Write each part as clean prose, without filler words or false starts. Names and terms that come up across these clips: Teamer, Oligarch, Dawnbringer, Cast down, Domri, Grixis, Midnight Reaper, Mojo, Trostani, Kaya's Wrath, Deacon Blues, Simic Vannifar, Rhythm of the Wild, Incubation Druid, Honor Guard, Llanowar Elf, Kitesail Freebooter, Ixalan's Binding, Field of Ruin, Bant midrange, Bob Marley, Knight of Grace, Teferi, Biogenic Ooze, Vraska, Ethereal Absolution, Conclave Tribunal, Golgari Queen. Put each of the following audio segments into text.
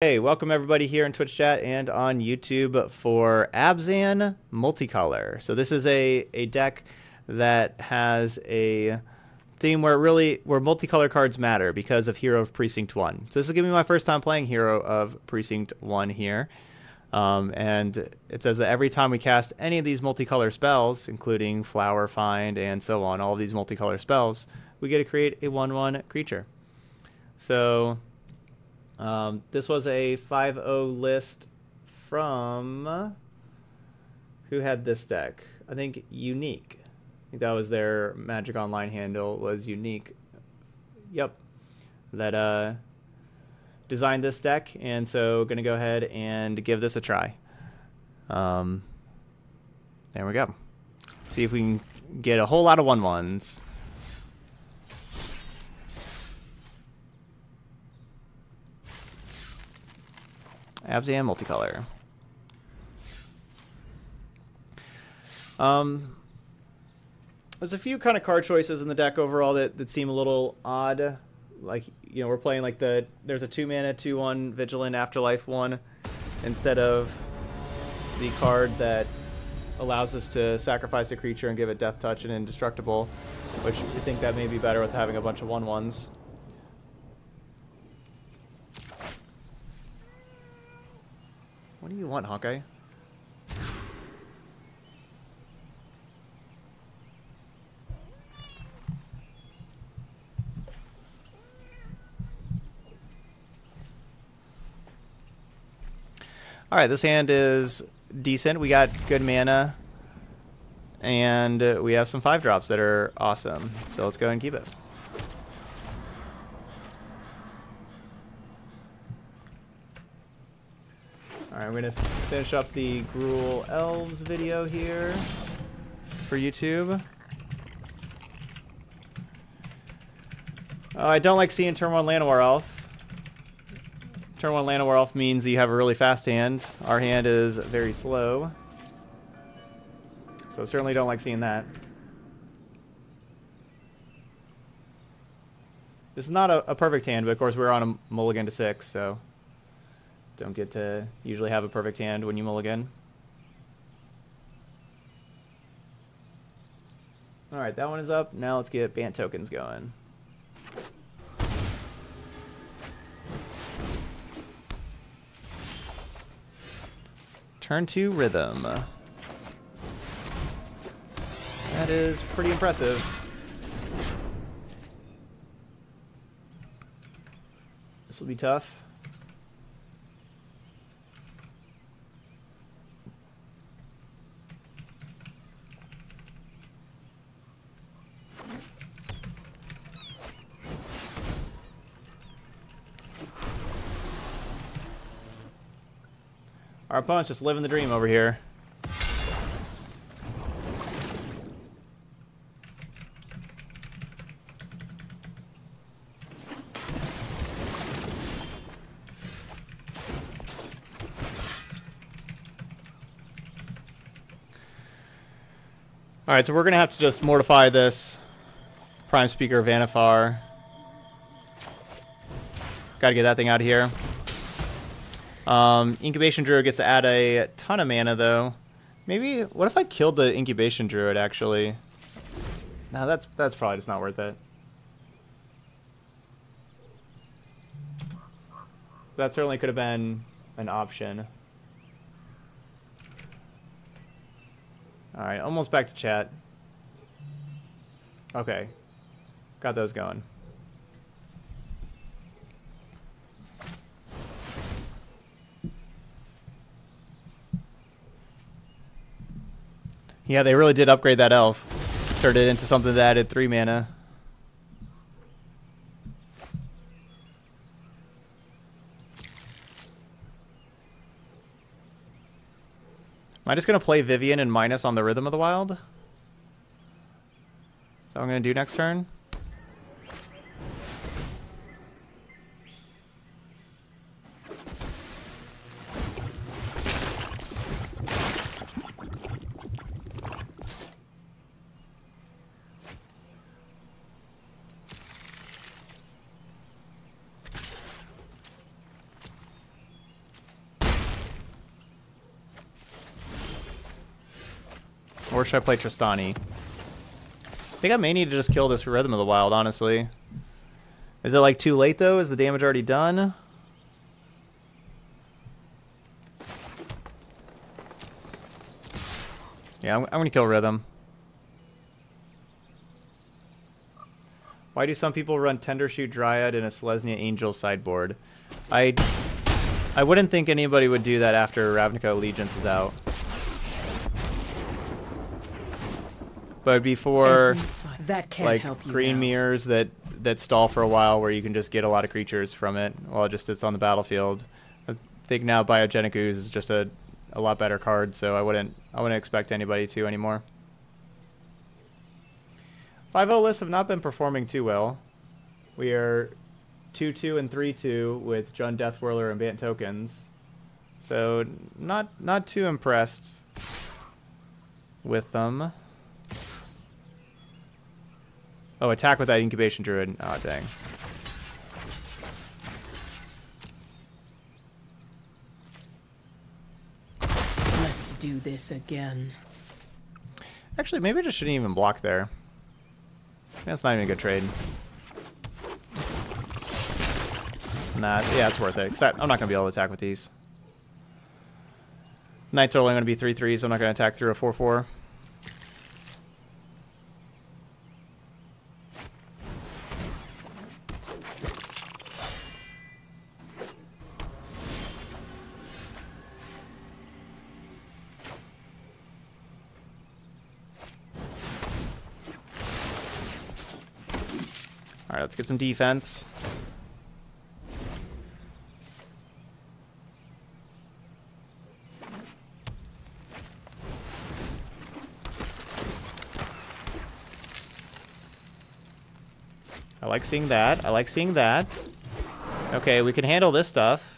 Hey, welcome everybody here in Twitch chat and on YouTube for Abzan Multicolor. So this is a deck that has a theme where multicolor cards matter because of Hero of Precinct 1. So this is going to be my first time playing Hero of Precinct 1 here. And it says that every time we cast any of these multicolor spells, including Flower, Find, and so on, all of these multicolor spells, we get to create a 1/1 creature. So this was a 5-0 list from, who had this deck? I think Unique. I think that was their Magic Online handle, was Unique. Yep. That designed this deck, and so going to go ahead and give this a try. There we go. See if we can get a whole lot of 1/1s. Abzan Multicolor. There's a few kind of card choices in the deck overall that seem a little odd. Like, you know, we're playing like there's a 2-mana, 2/1 Vigilant Afterlife 1 instead of the card that allows us to sacrifice a creature and give it Death Touch and Indestructible, which I think that may be better with having a bunch of 1/1s. What do you want, Hawkeye? All right, this hand is decent. We got good mana, and we have some 5-drops that are awesome. So let's go ahead and keep it. Alright, we're going to finish up the Gruul Elves video here for YouTube. I don't like seeing turn 1 Llanowar Elf. Turn 1 Llanowar Elf means you have a really fast hand. Our hand is very slow. So I certainly don't like seeing that. This is not a perfect hand, but of course we're on a mulligan to 6, so don't get to usually have a perfect hand when you mulligan. All right, that one is up. Now let's get Bant tokens going. Turn 2 Rhythm. That is pretty impressive. This will be tough. Our opponent's just living the dream over here. All right, so we're going to have to just mortify this Prime Speaker Vannifar. Got to get that thing out of here. Incubation Druid gets to add a ton of mana, though. Maybe, what if I killed the Incubation Druid, actually? No, that's probably just not worth it. That certainly could have been an option. All right, almost back to chat. Okay. Got those going. Yeah, they really did upgrade that elf. Turned it into something that added 3 mana. Am I just going to play Vivian and minus on the Rhythm of the Wild? Is that what I'm going to do next turn? Or should I play Trostani? I think I may need to just kill this for Rhythm of the Wild, honestly. Is it like too late though? Is the damage already done? Yeah, I'm gonna kill Rhythm. Why do some people run Tendershoot Dryad in a Selesnya Angel sideboard? I wouldn't think anybody would do that after Ravnica Allegiance is out. But before that can like help you green now. Mirrors that stall for a while where you can just get a lot of creatures from it while it just sits on the battlefield. I think now Biogenic Ooze is just a lot better card, so I wouldn't expect anybody to anymore. 5-0 lists have not been performing too well. We are 2-2 and 3-2 with Jund Deathwhirler and Bant tokens. So not too impressed with them. Oh, attack with that Incubation Druid. Oh, dang. Let's do this again. Actually, maybe I just shouldn't even block there. That's not even a good trade. Nah, yeah, it's worth it. Except I'm not going to be able to attack with these. Knights are only going to be 3-3s. So I'm not going to attack through a 4-4. Alright, let's get some defense. I like seeing that. I like seeing that. Okay, we can handle this stuff.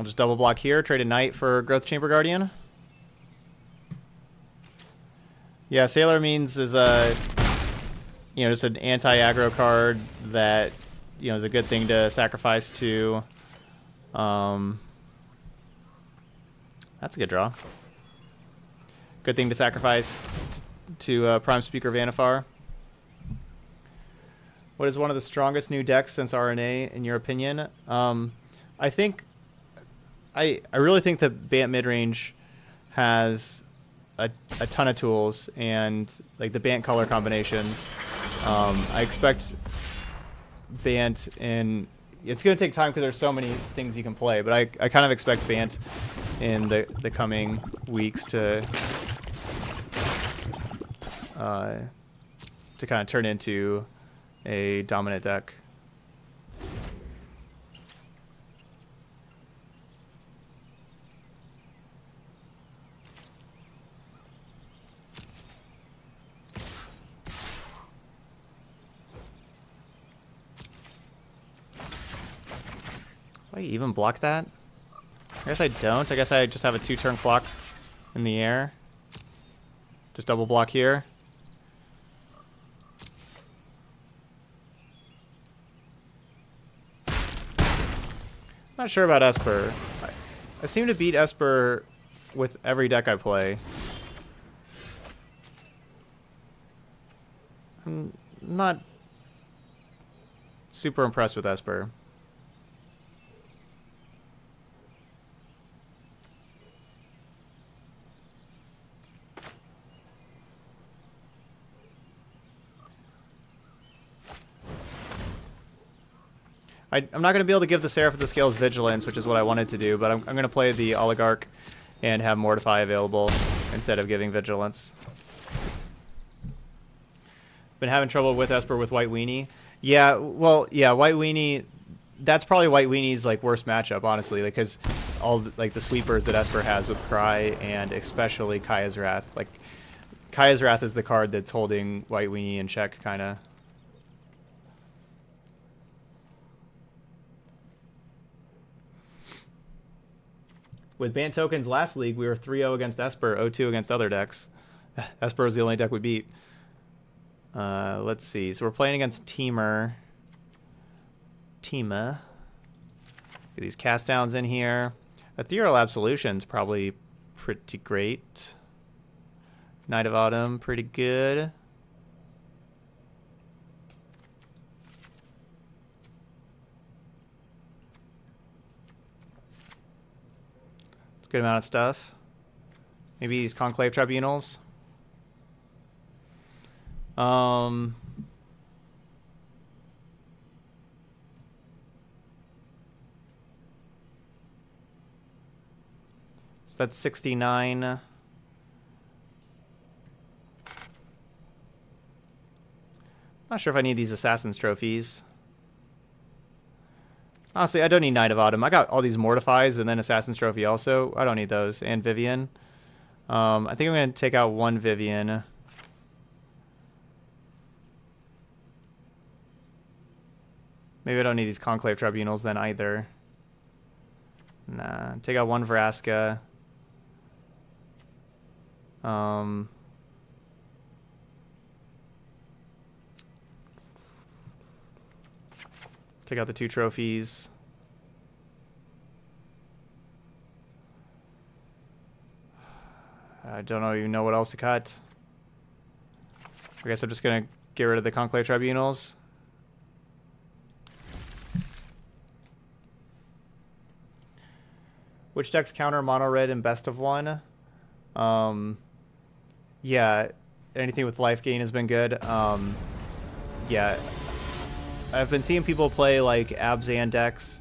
We'll just double block here, trade a knight for Growth Chamber Guardian. Yeah, Sailor Means is a, you know, just an anti-aggro card that, you know, is a good thing to sacrifice to. That's a good draw. Good thing to sacrifice to Prime Speaker Vannifar. What is one of the strongest new decks since RNA, in your opinion? I really think that Bant midrange has a ton of tools, and like the Bant color combinations. I expect Bant in... It's going to take time because there's so many things you can play, but I kind of expect Bant in the coming weeks to kind of turn into a dominant deck. Do I even block that? I guess I don't. I guess I just have a 2-turn clock in the air. Just double block here. Not sure about Esper. I seem to beat Esper with every deck I play. I'm not super impressed with Esper. I'm not going to be able to give the Seraph of the Scales Vigilance, which is what I wanted to do, but I'm going to play the Oligarch and have Mortify available instead of giving Vigilance. Been having trouble with Esper with White Weenie. Yeah, well, yeah, White Weenie, that's probably White Weenie's like worst matchup, honestly, because all like the sweepers that Esper has with Cry and especially Kaya's Wrath. Like Kaya's Wrath is the card that's holding White Weenie in check, kind of. With Bant tokens last league, we were 3-0 against Esper, 0-2 against other decks. Esper is the only deck we beat. Let's see. So we're playing against Teamer. Get these cast downs in here. Ethereal Absolution's probably pretty great. Knight of Autumn, pretty good. It's a good amount of stuff. Maybe these Conclave Tribunals. So that's 69. Not sure if I need these Assassin's Trophies. Honestly, I don't need Knight of Autumn. I got all these Mortifies and then Assassin's Trophy also. I don't need those. And Vivian. I think I'm going to take out one Vivian. Maybe I don't need these Conclave Tribunals then either. Nah. Take out one Vraska. Take out the two trophies. I don't even know what else to cut. I guess I'm just going to get rid of the Conclave Tribunals. Which decks counter mono red and best of one? Yeah, anything with life gain has been good. Yeah, I've been seeing people play like Abzan decks,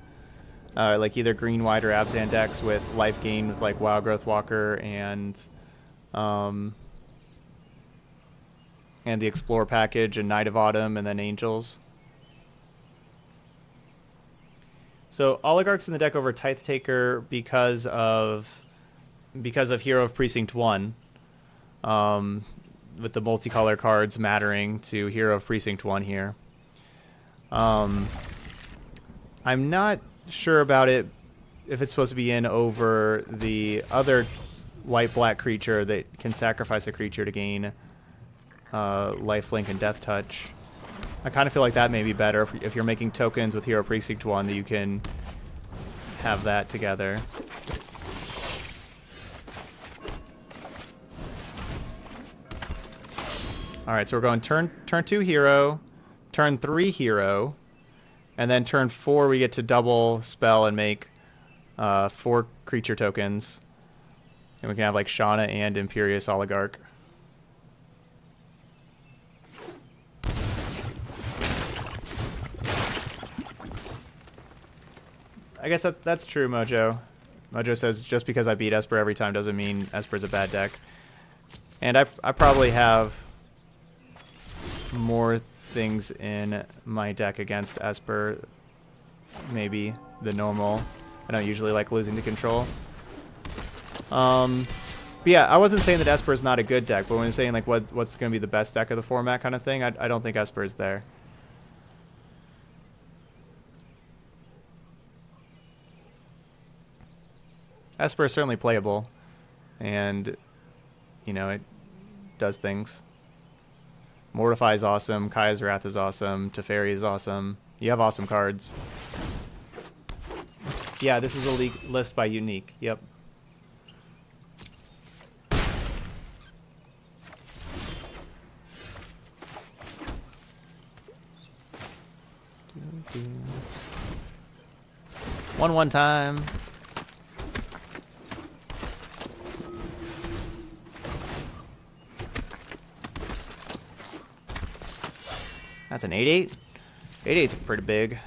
like either green white or Abzan decks with life gain with like Wild Growth Walker and the Explore package and Knight of Autumn and then Angels. So Oligarch's in the deck over Tithe Taker because of Hero of Precinct 1, with the multicolor cards mattering to Hero of Precinct 1 here. I'm not sure about it if it's supposed to be in over the other white-black creature that can sacrifice a creature to gain lifelink and death touch. I kind of feel like that may be better if you're making tokens with Hero Precinct 1 that you can have that together. Alright, so we're going turn 2 Hero, turn 3 Hero, and then turn 4 we get to double spell and make 4 creature tokens. And we can have like Shauna and Imperious Oligarch. I guess that's true, Mojo. Mojo says, just because I beat Esper every time doesn't mean Esper's a bad deck. And I probably have more things in my deck against Esper, maybe, than normal. I don't usually like losing to control. But yeah, I wasn't saying that Esper is not a good deck, but when I'm saying like what's going to be the best deck of the format kind of thing, I don't think Esper is there. Esper is certainly playable, and, you know, it does things. Mortify is awesome, Kaya's Wrath is awesome, Teferi is awesome. You have awesome cards. Yeah, this is a list by Unique, yep. One time. That's an 8-8. 8-8's pretty big.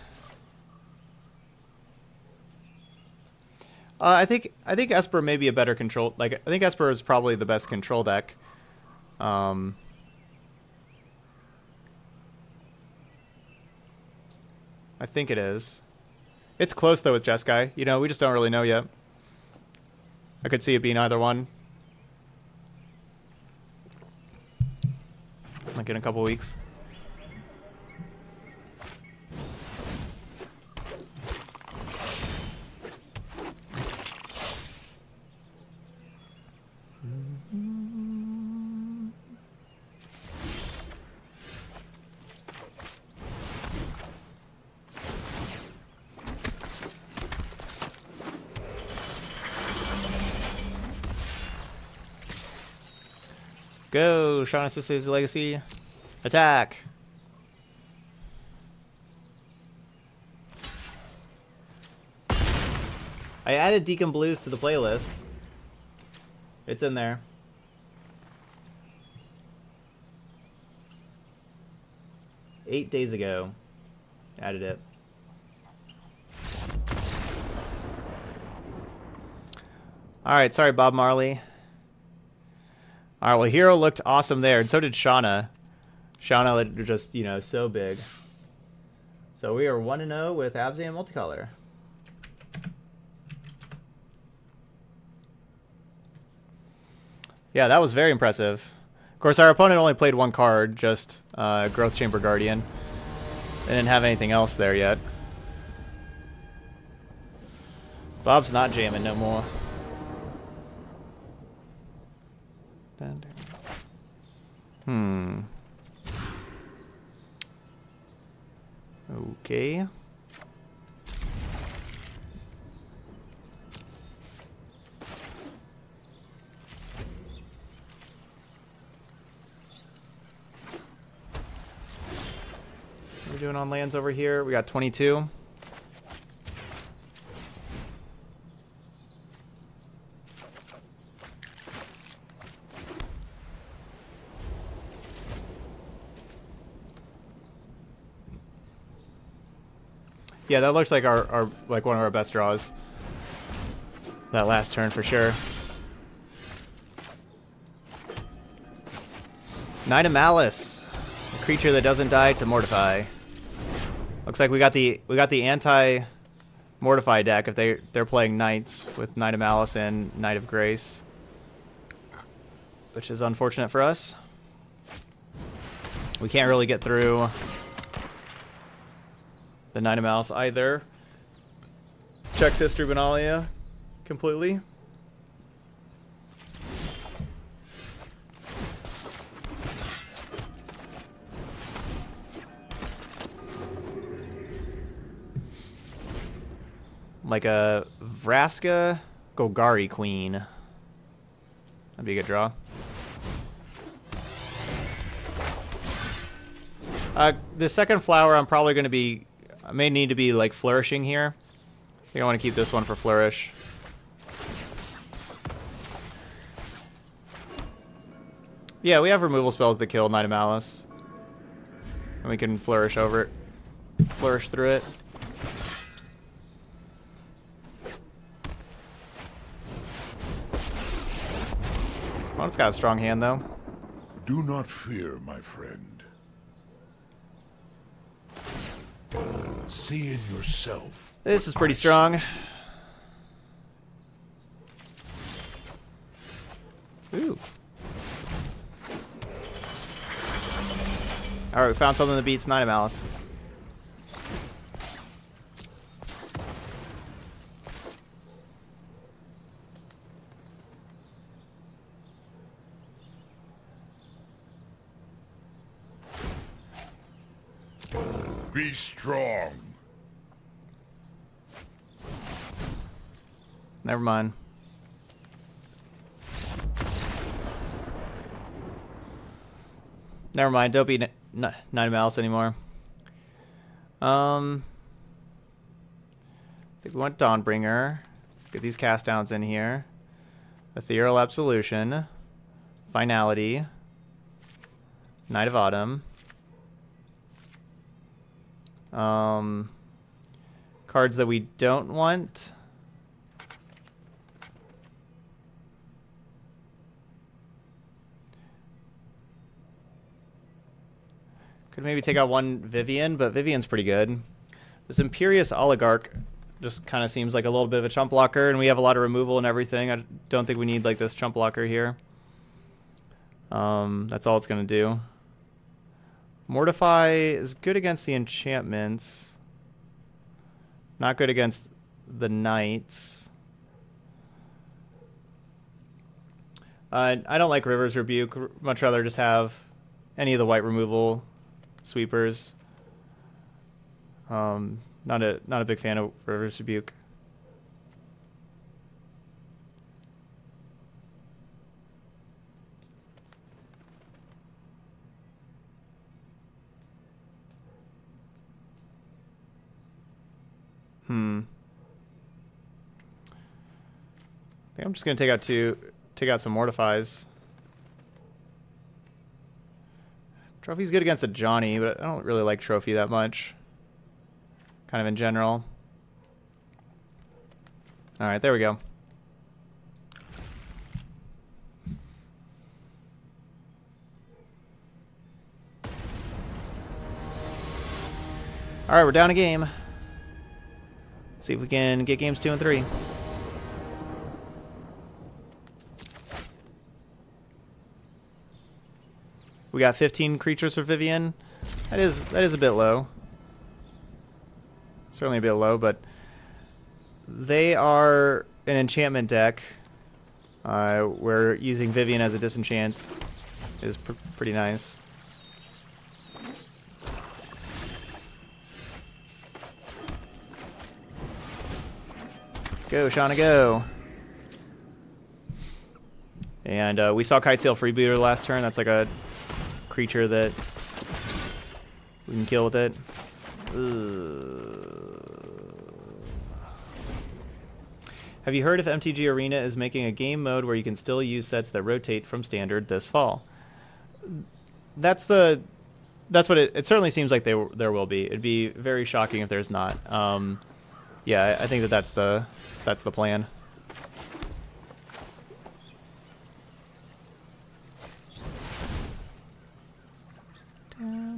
I think Esper may be a better control. Like I think Esper is probably the best control deck. I think it is. It's close though with Jeskai. You know, we just don't really know yet. I could see it being either one. Like in a couple weeks. Go! Shauna Sissy's Legacy. Attack! I added Deacon Blues to the playlist. It's in there. Eight days ago. Added it. Alright, sorry Bob Marley. Alright, well Hero looked awesome there, and so did Shauna. Shauna looked just, you know, so big. So we are 1-0 with Abzan Multicolor. Yeah, that was very impressive. Of course, our opponent only played one card, just Growth Chamber Guardian. They didn't have anything else there yet. Bob's not jamming no more. Hmm. Okay. Doing on lands over here. We got 22. Yeah, that looks like our like one of our best draws. That last turn for sure. Knight of Malice, a creature that doesn't die to Mortify. Looks like we got the anti-Mortify deck if they're playing Knights with Knight of Malice and Knight of Grace, which is unfortunate for us. We can't really get through the Knight of Malice either. Checks his Tribunalia completely. Like a Vraska Golgari Queen. That'd be a good draw. The second flower, I'm probably going to be... I may need to be, like, flourishing here. I think I want to keep this one for flourish. Yeah, we have removal spells that kill Knight of Malice. And we can flourish over it. Flourish through it. Well, it's got a strong hand, though. Do not fear, my friend. See in yourself. This is pretty strong. Ooh. All right, we found something that beats Knight of Malice. Be strong. Never mind. Never mind. Don't be Knight of Malice anymore. I think we want Dawnbringer. Get these cast downs in here. Ethereal Absolution. Finality. Knight of Autumn. Cards that we don't want. Could maybe take out one Vivian, but Vivian's pretty good. This Imperious Oligarch just kind of seems like a little bit of a chump blocker, and we have a lot of removal and everything. I don't think we need like this chump blocker here. That's all it's going to do. Mortify is good against the enchantments. Not good against the knights. I don't like River's Rebuke. Much rather just have any of the white removal sweepers. Not a big fan of River's Rebuke. I think I'm just gonna take out some Mortifies. Trophy's good against a Johnny, but I don't really like Trophy that much. Kind of in general. Alright, there we go. Alright, we're down a game. Let's see if we can get games 2 and 3. We got 15 creatures for Vivian. That is a bit low. Certainly a bit low, but they are an enchantment deck. Where using Vivian as a disenchant is pretty nice. Go, Shauna, go! And we saw Kitesail Freebooter last turn. That's like a creature that we can kill with it. Have you heard if MTG Arena is making a game mode where you can still use sets that rotate from standard this fall? That's what it certainly seems like there will be. It'd be very shocking if there's not. Yeah, I think that's the plan.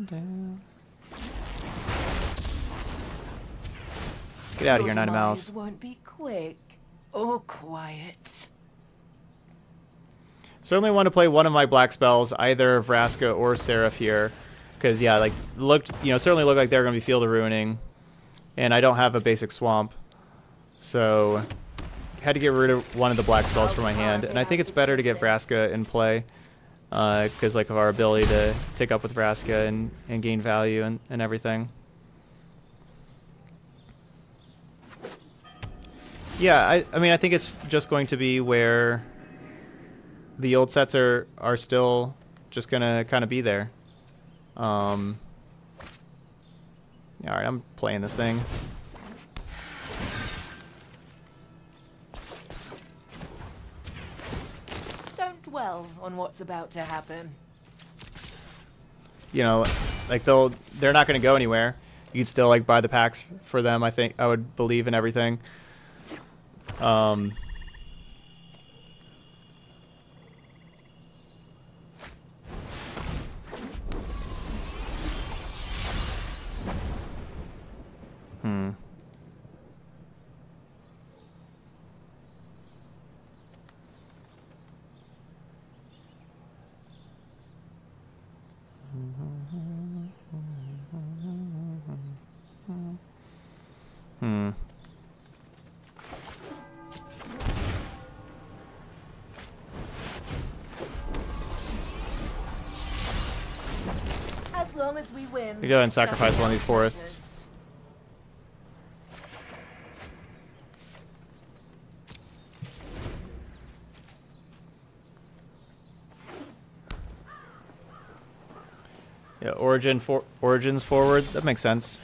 Down. Get out of here, Knight of Malice. Won't be quick or quiet. Certainly want to play one of my black spells, either Vraska or Seraph here, because yeah, like certainly looked like they're going to be field of ruining. And I don't have a basic swamp, so had to get rid of one of the black spells from my hand. And I think it's better to get Vraska in play because like of our ability to tick up with Vraska and gain value and everything. Yeah, I mean, I think it's just going to be where the old sets are still just going to kind of be there. All right, I'm playing this thing. Don't dwell on what's about to happen. You know, like they're not going to go anywhere. You'd still like buy the packs for them. I would believe in everything. As long as we win, we go and sacrifice one of these forests. Yeah, origins forward. That makes sense.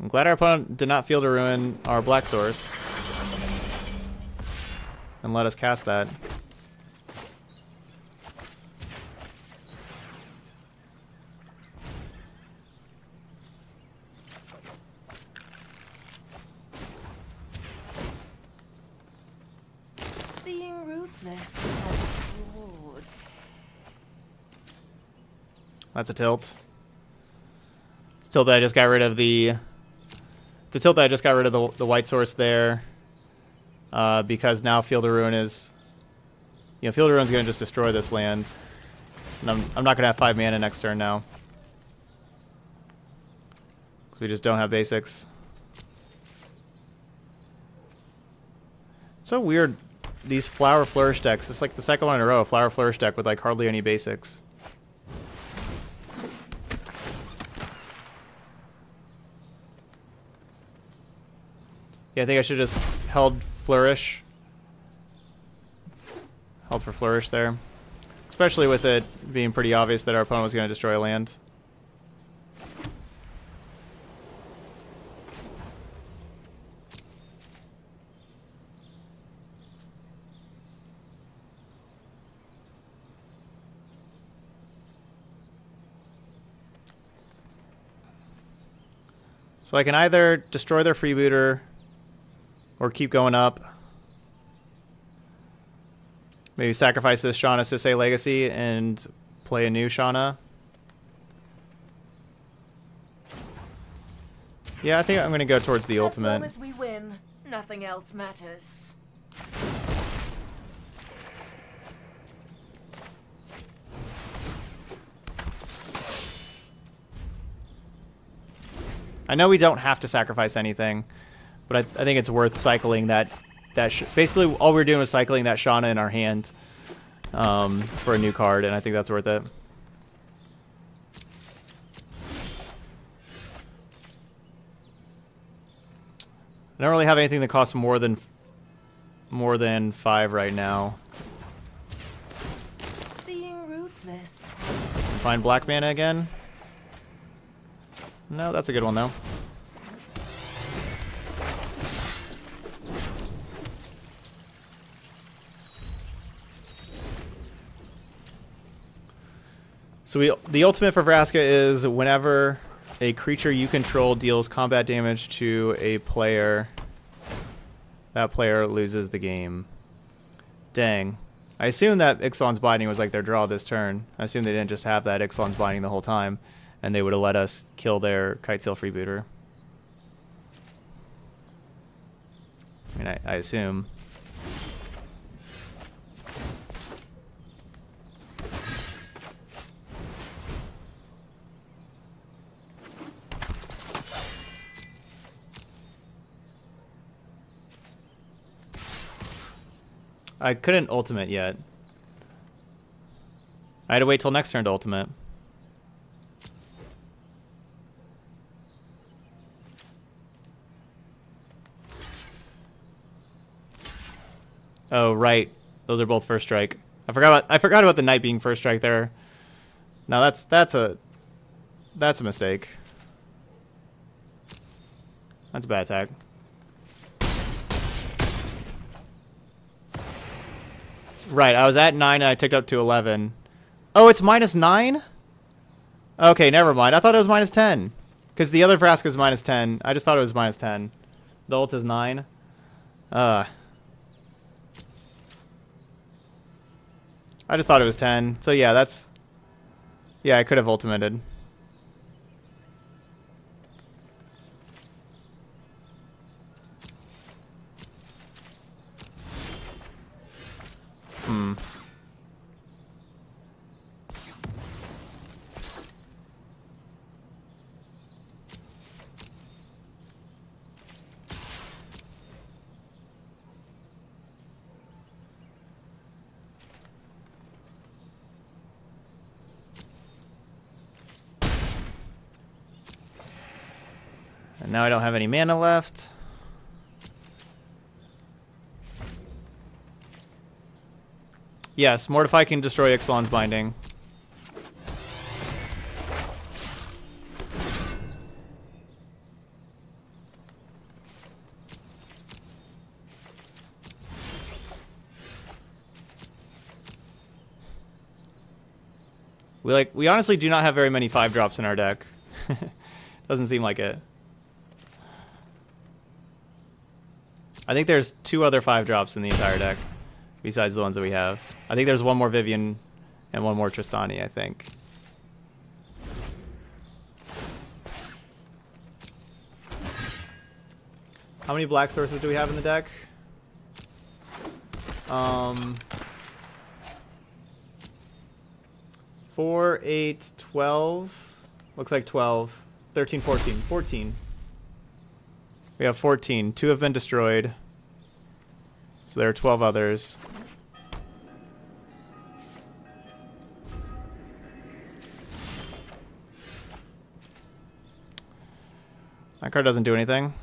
I'm glad our opponent did not field to ruin our black source. And let us cast that. Being ruthless has rewards. That's a tilt. It's a tilt that I just got rid of the. It's a tilt that I just got rid of the white source there. Because now Field of Ruin is, you know, Field of Ruin's going to just destroy this land, and I'm not going to have 5 mana next turn now, because we just don't have basics. It's so weird, these Flower Flourish decks. It's like the second one in a row, a Flower Flourish deck with like hardly any basics. Yeah, I think I should have just held Flourish. Held for Flourish there. Especially with it being pretty obvious that our opponent was going to destroy land. So I can either destroy their freebooter or keep going up. Maybe sacrifice this Shauna Sisei Legacy and play a new Shauna. Yeah, I think I'm going to go towards the ultimate. As long as we win, nothing else matters. I know we don't have to sacrifice anything, but I think it's worth cycling that. Basically, all we're doing is cycling that Shauna in our hand for a new card, and I think that's worth it. I don't really have anything that costs more than 5 right now. Being ruthless. Find black mana again. No, that's a good one, though. So the ultimate for Vraska is whenever a creature you control deals combat damage to a player, that player loses the game. Dang. I assume that Ixalan's Binding was like their draw this turn. I assume they didn't just have that Ixalan's Binding the whole time. And they would have let us kill their Kitesail Freebooter. I mean, I assume. I couldn't ultimate yet. I had to wait till next turn to ultimate. Oh right, those are both first strike. I forgot about the knight being first strike there. Now that's a mistake. That's a bad attack. Right, I was at 9 and I ticked up to 11. Oh, it's -9. Okay, never mind. I thought it was -10 because the other Vraska is -10. I just thought it was -10. The ult is 9. I just thought it was 10. So yeah, that's... Yeah, I could have ultimated. Now I don't have any mana left. Yes, Mortify can destroy Ixalan's Binding. We honestly do not have very many 5-drops in our deck. Doesn't seem like it. I think there's 2 other 5-drops in the entire deck, besides the ones that we have. I think there's one more Vivian and one more Trostani, I think. How many black sources do we have in the deck? Four, 8, 12. Looks like 12. 13, 14. 14. We have 14. 2 have been destroyed. So there are 12 others. That card doesn't do anything.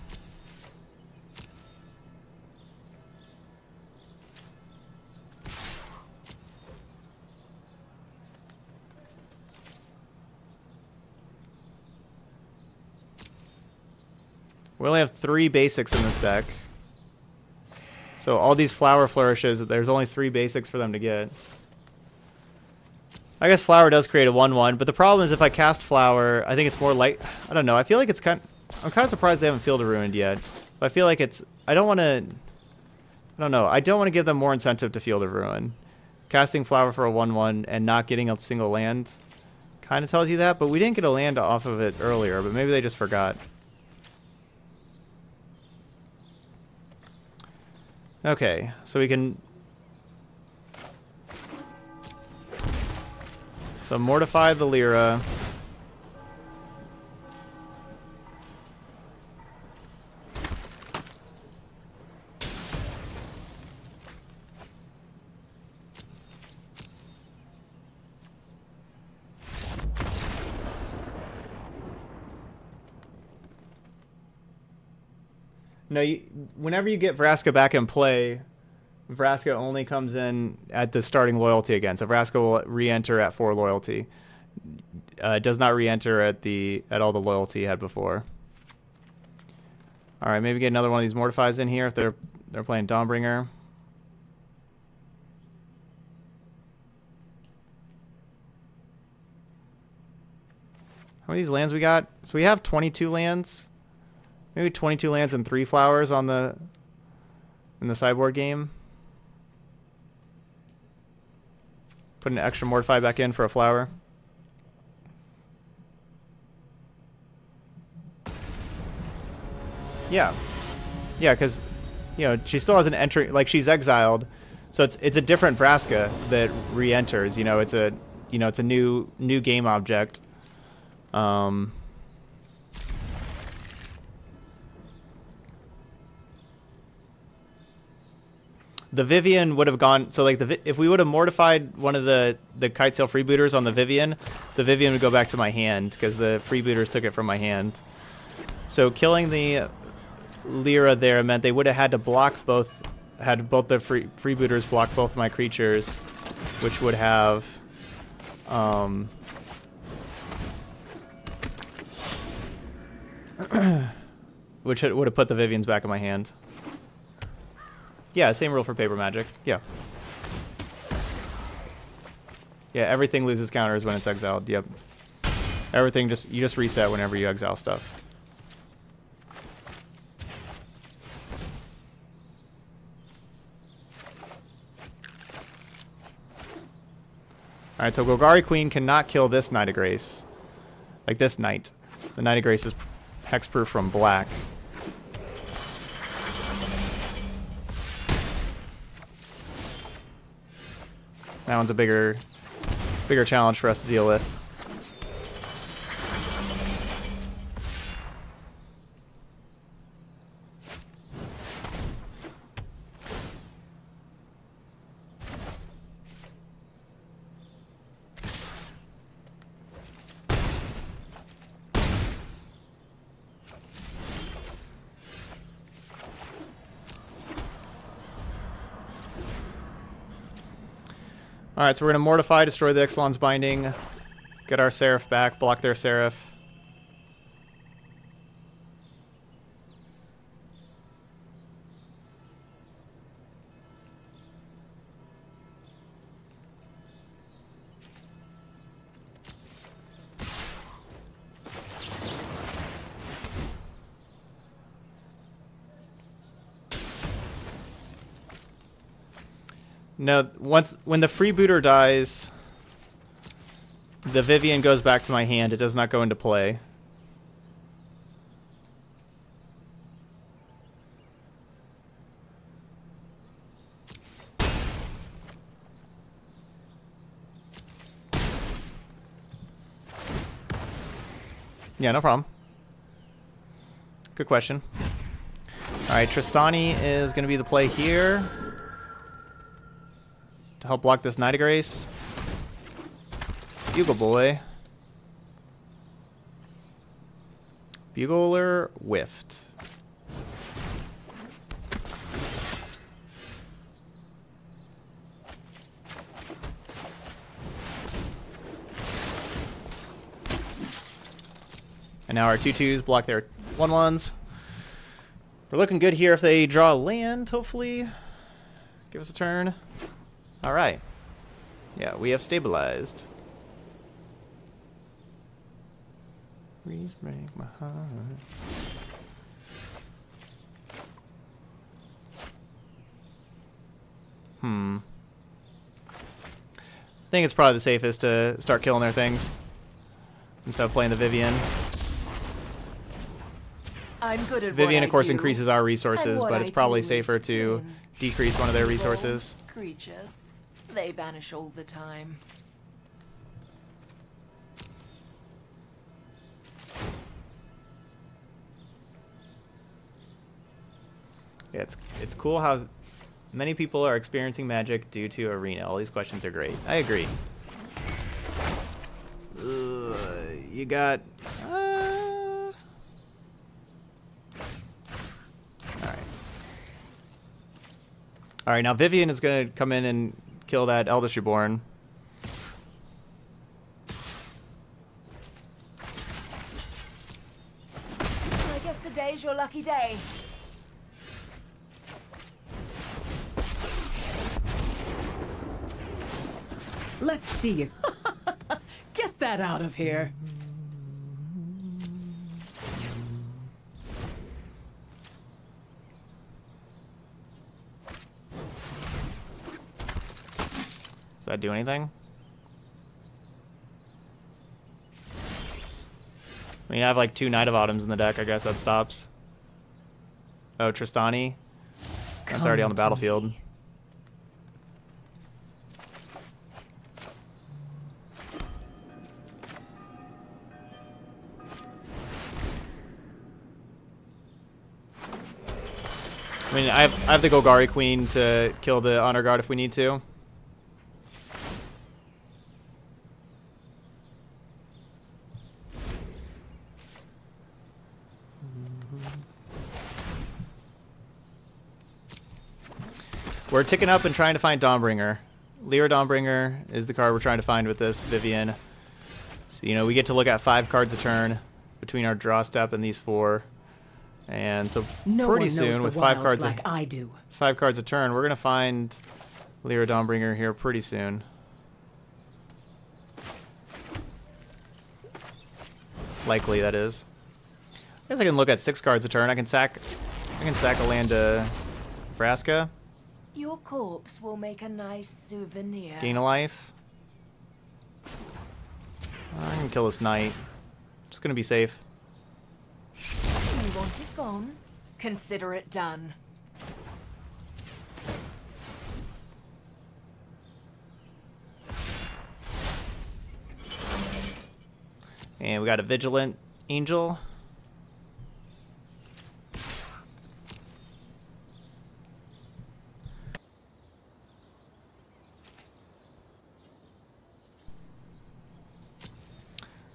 We only have 3 basics in this deck. So all these Flower Flourishes, there's only 3 basics for them to get. I guess Flower does create a 1/1, but the problem is if I cast Flower, I think it's more like... I don't know, I feel like it's kind of... I'm kind of surprised they haven't Field of Ruined yet. But I feel like it's... I don't want to... I don't know. I don't want to give them more incentive to Field of Ruin. Casting Flower for a 1/1 and not getting a single land kind of tells you that, but we didn't get a land off of it earlier, but maybe they just forgot. Okay, so we can... So Mortify the Lyra. No, whenever you get Vraska back in play, Vraska only comes in at the starting loyalty again. So Vraska will re-enter at 4 loyalty. Does not re-enter at all the loyalty you had before. All right, maybe get another one of these Mortifies in here if they're playing Dawnbringer. How many of these lands we got? So we have 22 lands. Maybe 22 lands and 3 flowers on the in the sideboard game. Put an extra Mortify back in for a flower. Yeah. Yeah, because you know, she still has an entry, like she's exiled. So it's a different Vraska that re-enters, you know, it's a new game object. The Vivian would have gone, so like if we would have mortified one of the Kitesail Freebooters on the Vivian would go back to my hand because the Freebooters took it from my hand. So killing the Lyra there meant they would have had to block both, had both the Freebooters block both my creatures, which would have, which would have put the Vivians back in my hand. Yeah, same rule for paper magic. Yeah. Yeah, everything loses counters when it's exiled. Yep. Everything just, you just reset whenever you exile stuff. Alright, so Golgari Queen cannot kill this Knight of Grace. Like this Knight. The Knight of Grace is hexproof from black. That one's a bigger challenge for us to deal with. Alright, so we're going to Mortify, destroy the Ixalan's Binding, get our Seraph back, block their Seraph. No, when the Freebooter dies, the Vivian goes back to my hand. It does not go into play. Yeah, no problem. Good question. All right, Trostani is going to be the play here. Help block this Knight of Grace. Bugle boy. Bugler whiffed. And now our 2/2s block their 1/1s. We're looking good here if they draw land, hopefully. Give us a turn. Alright. Yeah, we have stabilized. Please break my heart. I think it's probably the safest to start killing their things instead of playing the Vivian. I'm good at Vivian, of course, increases our resources, but it's probably safer to decrease one of their resources. Creatures, they vanish all the time. Yeah, it's cool how many people are experiencing magic due to Arena. All these questions are great. I agree. You got... all right. All right, now Vivian is going to come in and kill that Eldest Reborn. I guess today's your lucky day. Let's see if... get that out of here. Does that do anything? I mean, I have like 2 Knight of Autumns in the deck. I guess that stops. Oh, Trostani. That's already on the battlefield. I mean, I have the Golgari Queen to kill the Honor Guard if we need to. We're ticking up and trying to find Dawnbringer. Lyra Dawnbringer is the card we're trying to find with this Vivian. So, you know, we get to look at 5 cards a turn between our draw step and these 4. And so pretty soon, with 5 cards a turn, we're gonna find Lyra Dawnbringer here pretty soon. Likely, that is. I guess I can look at 6 cards a turn. I can sack a land to Vraska. Your corpse will make a nice souvenir. Gain a life. I can kill this knight. Just gonna be safe. Want it gone? Consider it done. And we got a Vigilant Angel.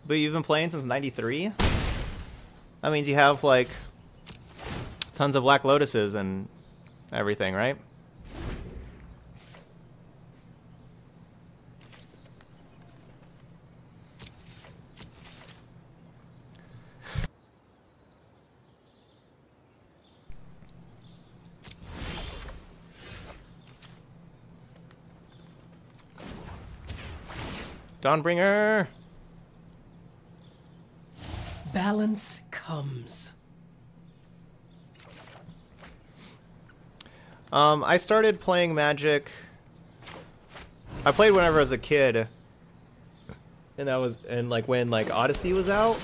But you've been playing since '93? That means you have, like, tons of Black Lotuses and everything, right? Dawnbringer! Balance comes. I started playing Magic. I played whenever I was a kid, and that was when Odyssey was out.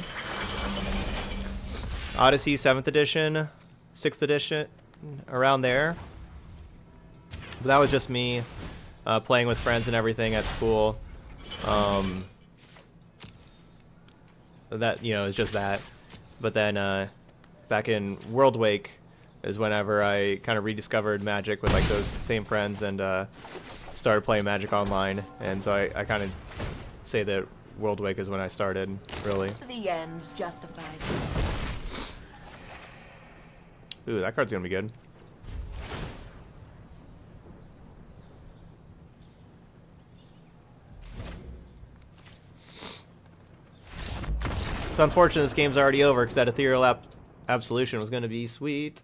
Odyssey 7th edition, 6th edition, around there. But that was just me playing with friends and everything at school. That, you know, it's just that. But then back in Worldwake is whenever I kind of rediscovered Magic with like those same friends and started playing Magic online. And so I kind of say that Worldwake is when I started, really. The ends justified. Ooh, that card's gonna be good. It's unfortunate this game's already over because that Ethereal Absolution was going to be sweet.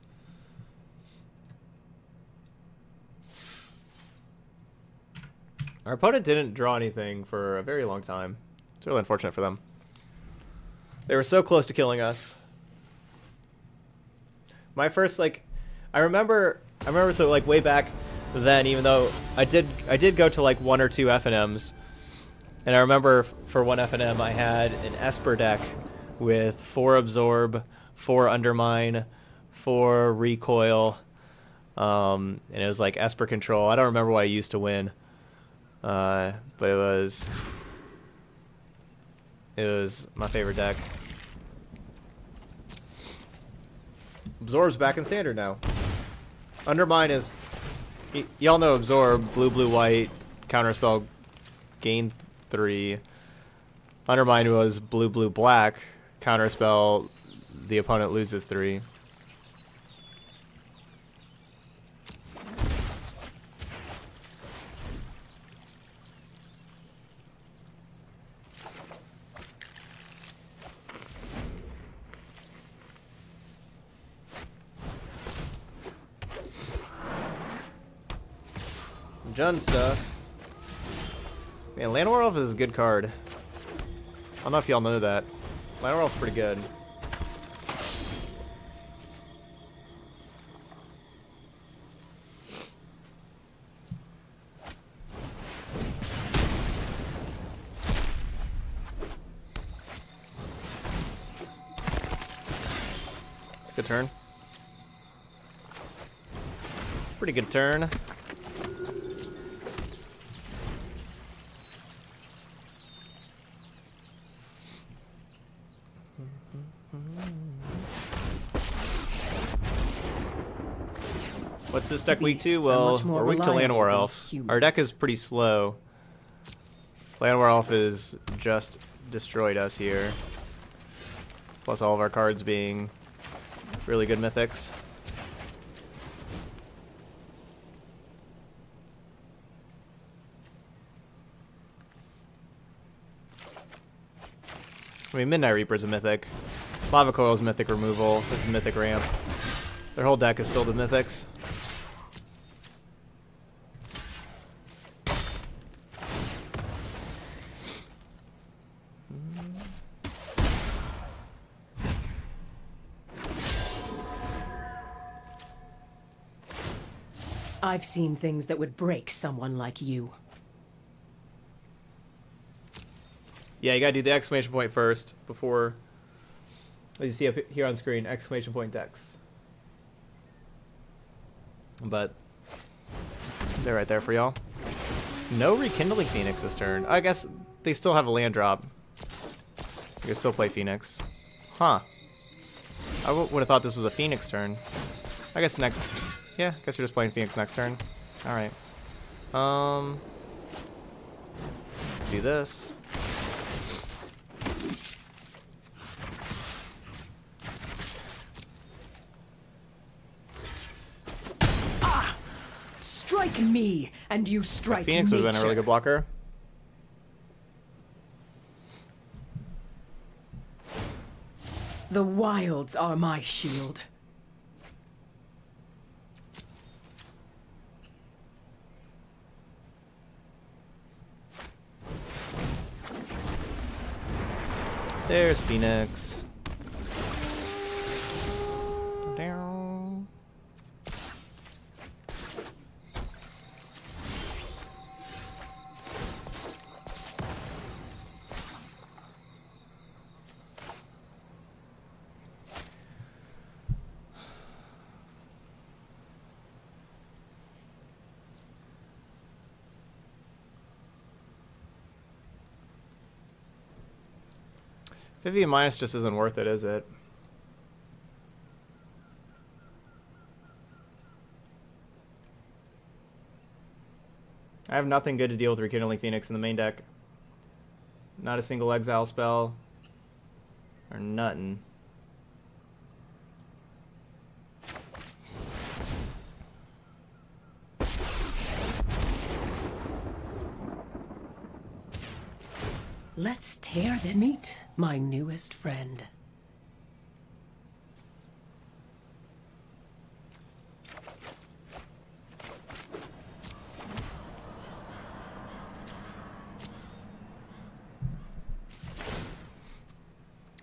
Our opponent didn't draw anything for a very long time. It's really unfortunate for them. They were so close to killing us. My first, like, I remember so, like, way back then, even though I did go to like one or two FNMs, and I remember for one FNM I had an Esper deck with 4 absorb, 4 undermine, 4 recoil, and it was like Esper control. I don't remember what I used to win, but it was my favorite deck. Absorb's back in standard now. Undermine is, y'all know absorb, blue, blue, white, counterspell, gain 3. Undermine was blue, blue, black, counterspell, the opponent loses 3. Done stuff. Man, Llanowar Elf is a good card. I don't know if y'all know that. Llanowar Elf's pretty good. It's a good turn. Pretty good turn. What's this deck weak to? Well, we're weak to Llanowar Elf. Our deck is pretty slow. Llanowar Elf has just destroyed us here. Plus all of our cards being really good mythics. I mean, Midnight Reaper is a mythic. Lava Coil is mythic removal. This is mythic ramp. Their whole deck is filled with mythics. I've seen things that would break someone like you. Yeah, you gotta do the exclamation point first before, as you see up here on screen, exclamation point decks. But they're right there for y'all. No Rekindling Phoenix this turn. I guess they still have a land drop. You can still play Phoenix. Huh. I would have thought this was a Phoenix turn. I guess next... Yeah, I guess you're just playing Phoenix next turn. Alright. Let's do this. Ah! Strike me, and you strike me. Phoenix would have been a really good blocker. The wilds are my shield. There's Phoenix. Down. Vivian minus just isn't worth it, is it? I have nothing good to deal with Rekindling Phoenix in the main deck. Not a single exile spell. Or nothing. Let's tear the meat, my newest friend.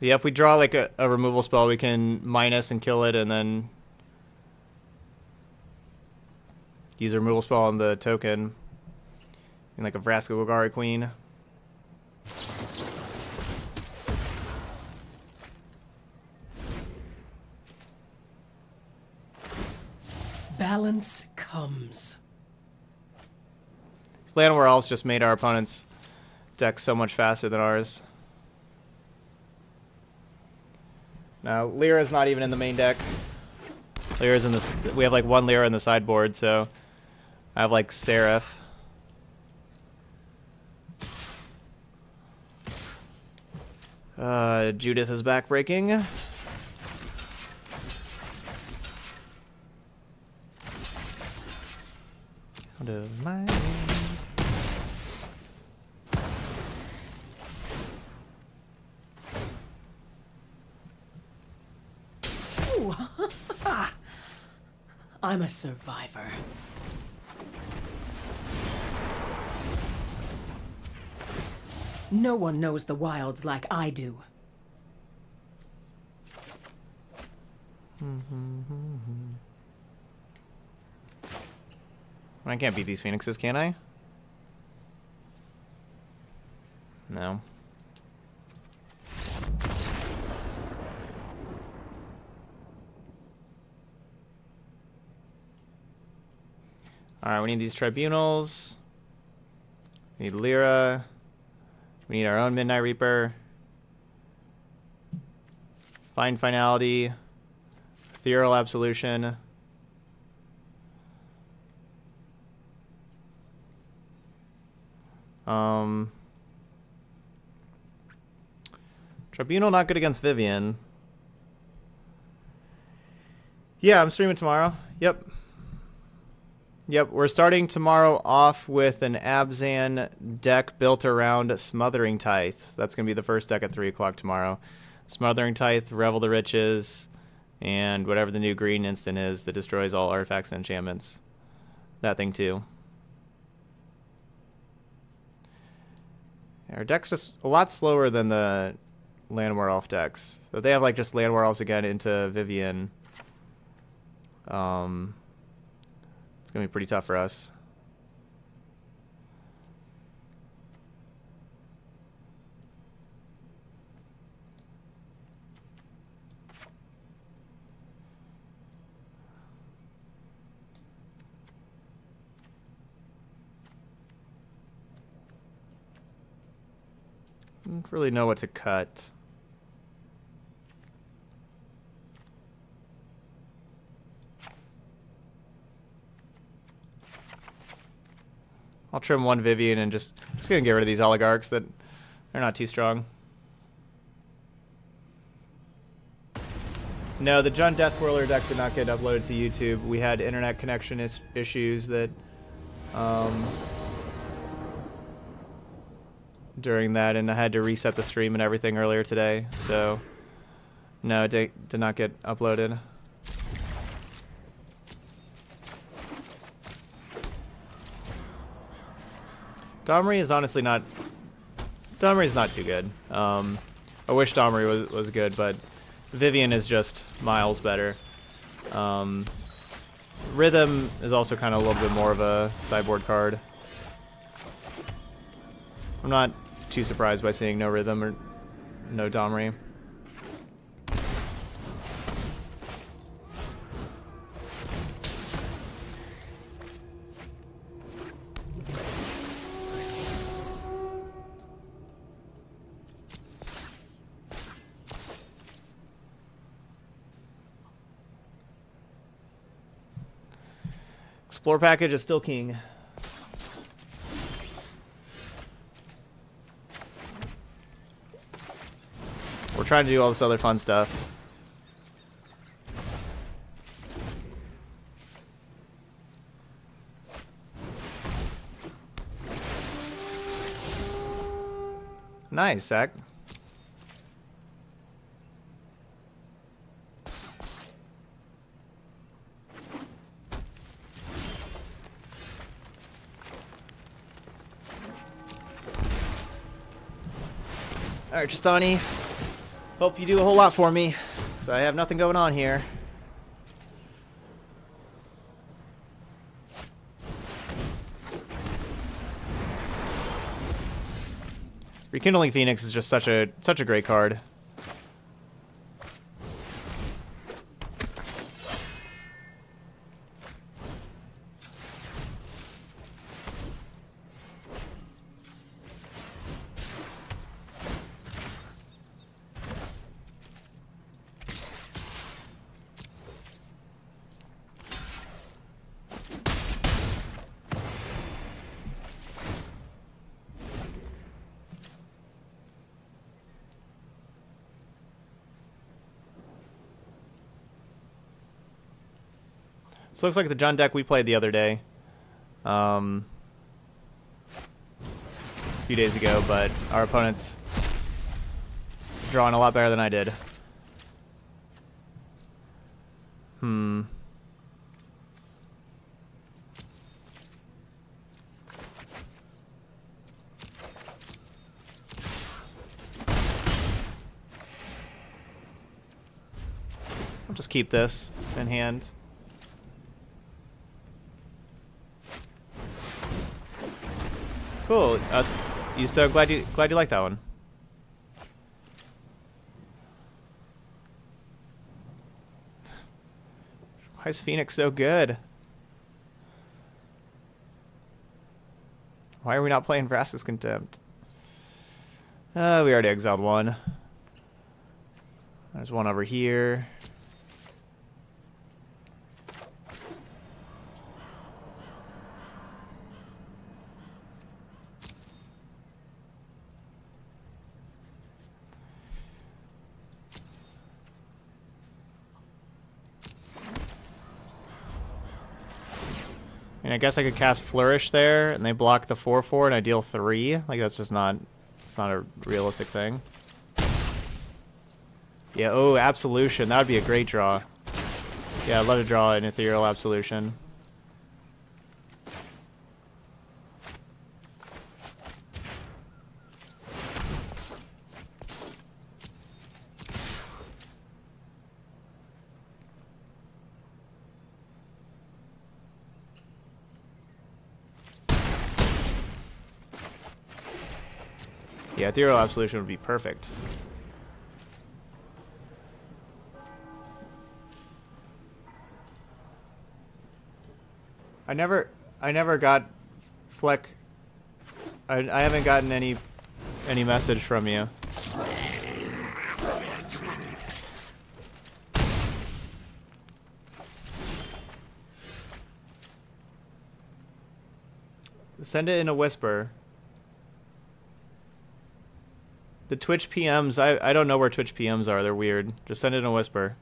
Yeah, if we draw like a removal spell, we can minus and kill it and then use a removal spell on the token. And like a Vraska Golgari Queen. Balance comes. Llanowar Elf just made our opponent's deck so much faster than ours. Now Lyra's not even in the main deck. Lyra's in this. We have like one Lyra in the sideboard, so I have like Seraph. Judith is back breaking. Ooh. I'm a survivor. No one knows the wilds like I do. I can't beat these phoenixes, can I? No. Alright, we need these tribunals. We need Lyra. We need our own Midnight Reaper. Find Finality. Ethereal Absolution. Tribunal not good against Vivian. Yeah, I'm streaming tomorrow. Yep. Yep, we're starting tomorrow off with an Abzan deck built around Smothering Tithe. That's going to be the first deck at 3 o'clock tomorrow. Smothering Tithe, Revel the Riches, and whatever the new green instant is that destroys all artifacts and enchantments. That thing too. Our deck's just a lot slower than the Llanowar Elf decks. So they have like just Llanowar Elves again into Vivian. It's going to be pretty tough for us. I don't really know what to cut. I'll trim one Vivian and just gonna get rid of these oligarchs that they're not too strong. No, the Jund Death Whirler deck did not get uploaded to YouTube. We had internet connection issues that during that, and I had to reset the stream and everything earlier today. So no, it did not get uploaded. Domri is honestly not. Domri is not too good. I wish Domri was good, but Vivian is just miles better. Rhythm is also kind of a little bit more of a sideboard card. I'm not too surprised by seeing no Rhythm or no Domri. Explore package is still king. We're trying to do all this other fun stuff. Nice, Zach. All right, Trostani. Hope you do a whole lot for me, because I have nothing going on here. Rekindling Phoenix is just such a great card. This looks like the Jund deck we played the other day, a few days ago, but our opponent's drawing a lot better than I did. I'll just keep this in hand. Cool. You so glad you like that one. Why is Phoenix so good? Why are we not playing Vraska's Contempt? We already exiled one. There's one over here. I guess I could cast Flourish there, and they block the 4/4, and I deal 3. Like, that's just not a realistic thing. Yeah. Oh, Absolution. That would be a great draw. Yeah, I'd love to draw an Ethereal Absolution. Yeah, Ethereal Absolution would be perfect. I never got Fleck. I haven't gotten any message from you. Send it in a whisper. The Twitch PMs, I don't know where Twitch PMs are. They're weird. Just send it in a whisper.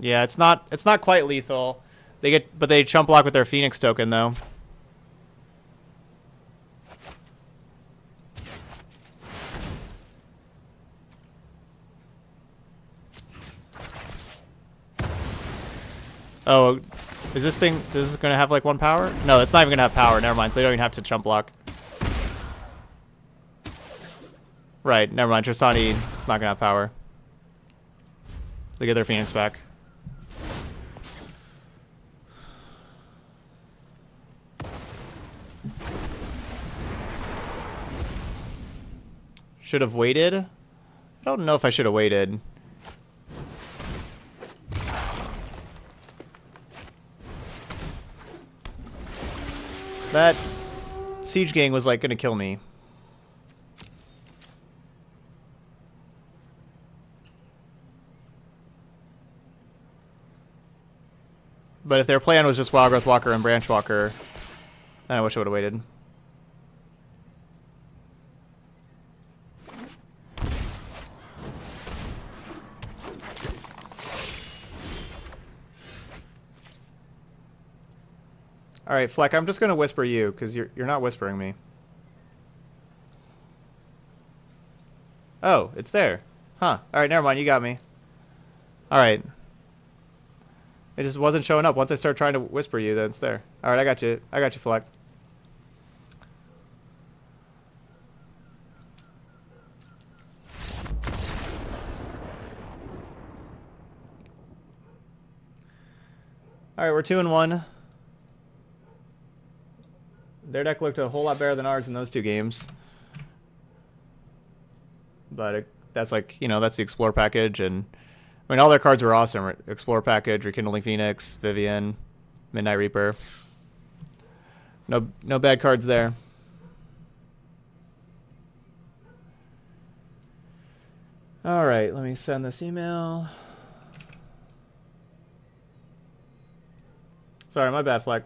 Yeah, it's not quite lethal. But they chump block with their Phoenix token though. Oh, is this thing? This is gonna have like one power? No, it's not even gonna have power. Never mind. So they don't even have to chump block. Right. Never mind. Trostani, it's not gonna have power. They get their Phoenix back. Should have waited. I don't know if I should have waited. That siege gang was like gonna kill me. But if their plan was just Wild Growth Walker and Branch Walker, then I wish I would have waited. All right, Fleck, I'm just going to whisper you because you're not whispering me. Oh, it's there. Huh. All right, never mind. You got me. Alright. It just wasn't showing up. Once I start trying to whisper you, then it's there. Alright, I got you. I got you, Fleck. Alright, we're 2-1. Their deck looked a whole lot better than ours in those two games. But it, that's like, you know, that's the Explore package. And I mean, all their cards were awesome. Explore package, Rekindling Phoenix, Vivian, Midnight Reaper. No bad cards there. Alright, let me send this email. Sorry, my bad, Fleck.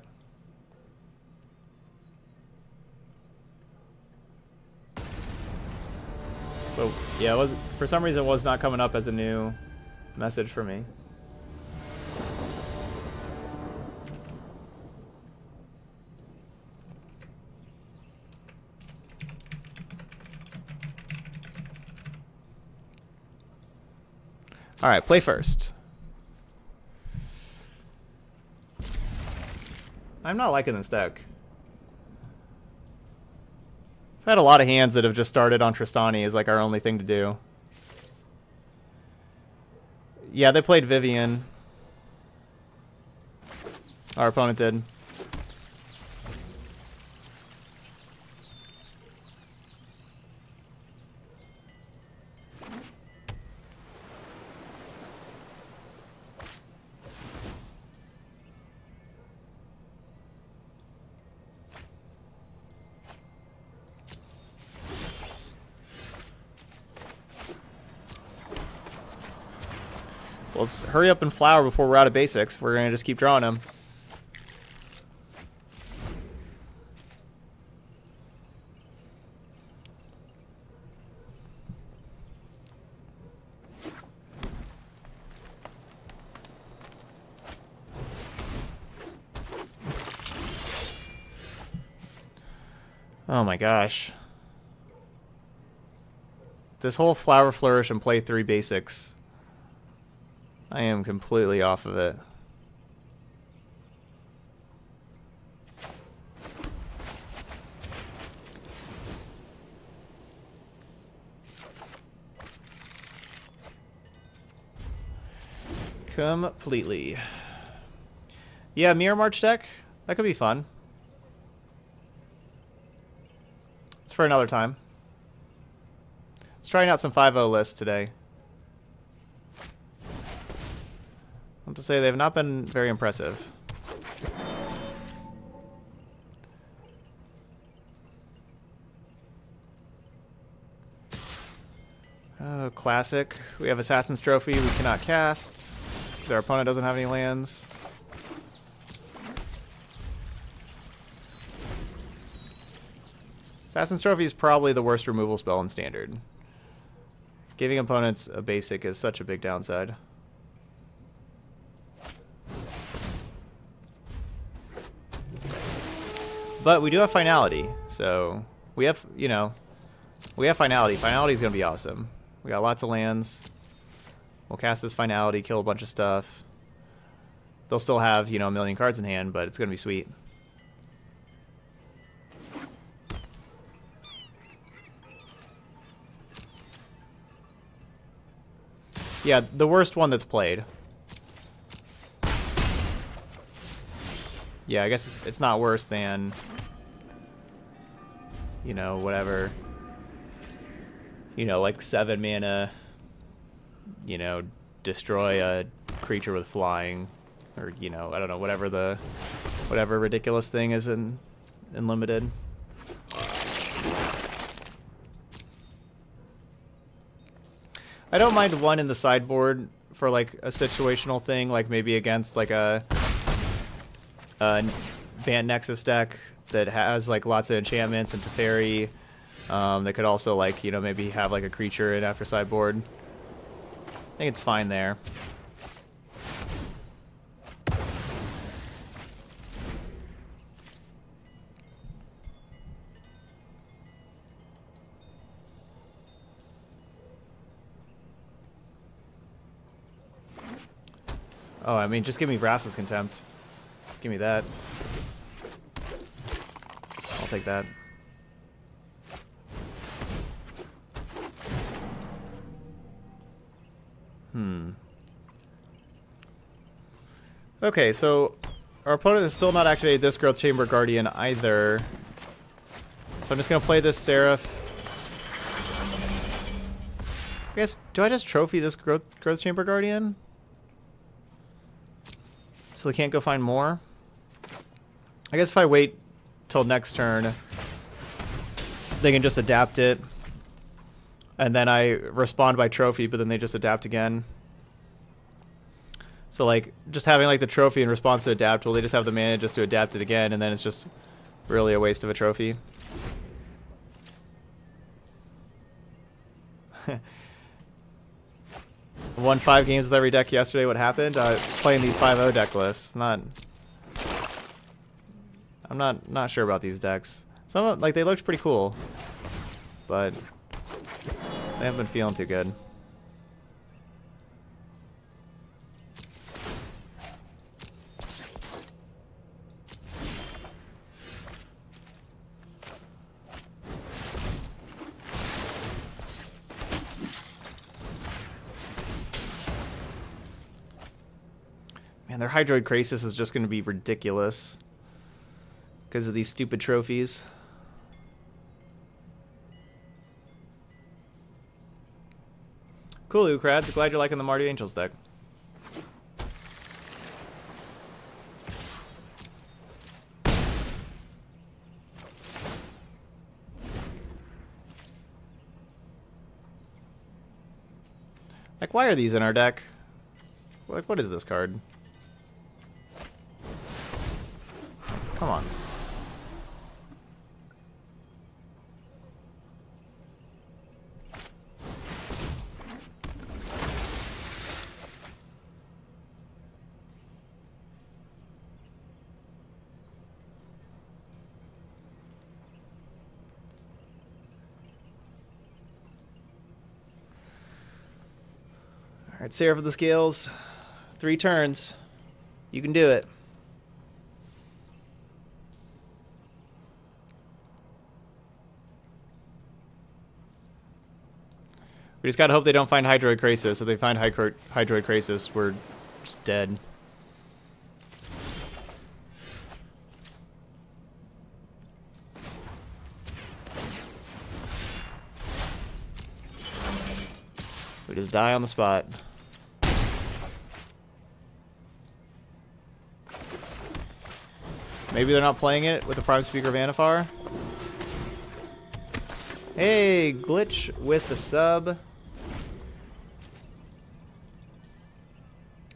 But yeah, it was, for some reason it was not coming up as a new message for me. All right, play first. I'm not liking this deck. I've had a lot of hands that have just started on Trostani as like our only thing to do. Yeah, they played Vivian. Our opponent did. Let's hurry up and flower before we're out of basics. We're going to just keep drawing them. Oh my gosh. This whole flower flourish and play 3 basics. I am completely off of it. Completely. Yeah, Mirror March deck? That could be fun. It's for another time. Let's try out some 5-0 lists today. To say they've not been very impressive. Classic. We have Assassin's Trophy we cannot cast. Their opponent doesn't have any lands. Assassin's Trophy is probably the worst removal spell in Standard. Giving opponents a basic is such a big downside. But we do have finality, so we have, you know, we have finality. Finality's going to be awesome. We got lots of lands. We'll cast this finality, kill a bunch of stuff. They'll still have, you know, 1,000,000 cards in hand, but it's going to be sweet. Yeah, the worst one that's played. Yeah, I guess it's not worse than, you know, whatever, you know, like 7 mana, you know, destroy a creature with flying, or, you know, I don't know, whatever ridiculous thing is in Limited. I don't mind one in the sideboard for like a situational thing, like maybe against like a Band Nexus deck that has like lots of enchantments and Teferi that could also like, you know, maybe have like a creature in after sideboard. I think it's fine there. Oh, I mean, just give me Vraska's Contempt. Just give me that. I'll take that. Okay, so our opponent has still not activated this Growth Chamber Guardian either. So I'm just going to play this Seraph. I guess, do I just trophy this Growth Chamber Guardian? So they can't go find more? I guess if I wait till next turn, they can just adapt it. And then I respond by trophy, but then they just adapt again. So like, just having like the trophy in response to adapt, well, they just have the mana just to adapt it again, and then it's just really a waste of a trophy. Won 5 games with every deck yesterday. What happened? Playing these 5-0 deck lists. I'm not sure about these decks. Some, like, they looked pretty cool, but they haven't been feeling too good. Man, their Hydroid Crisis is just going to be ridiculous because of these stupid trophies. Cool, Ukrads. Glad you're liking the Marty Angels deck. Like, why are these in our deck? Like, what is this card? Come on. All right, Seraph of the Scales, 3 turns. You can do it. We just gotta hope they don't find Hydroid Crisis. If they find Hydroid Crisis, we're just dead. We just die on the spot. Maybe they're not playing it with the Prime Speaker Vannifar. Hey, glitch with the sub.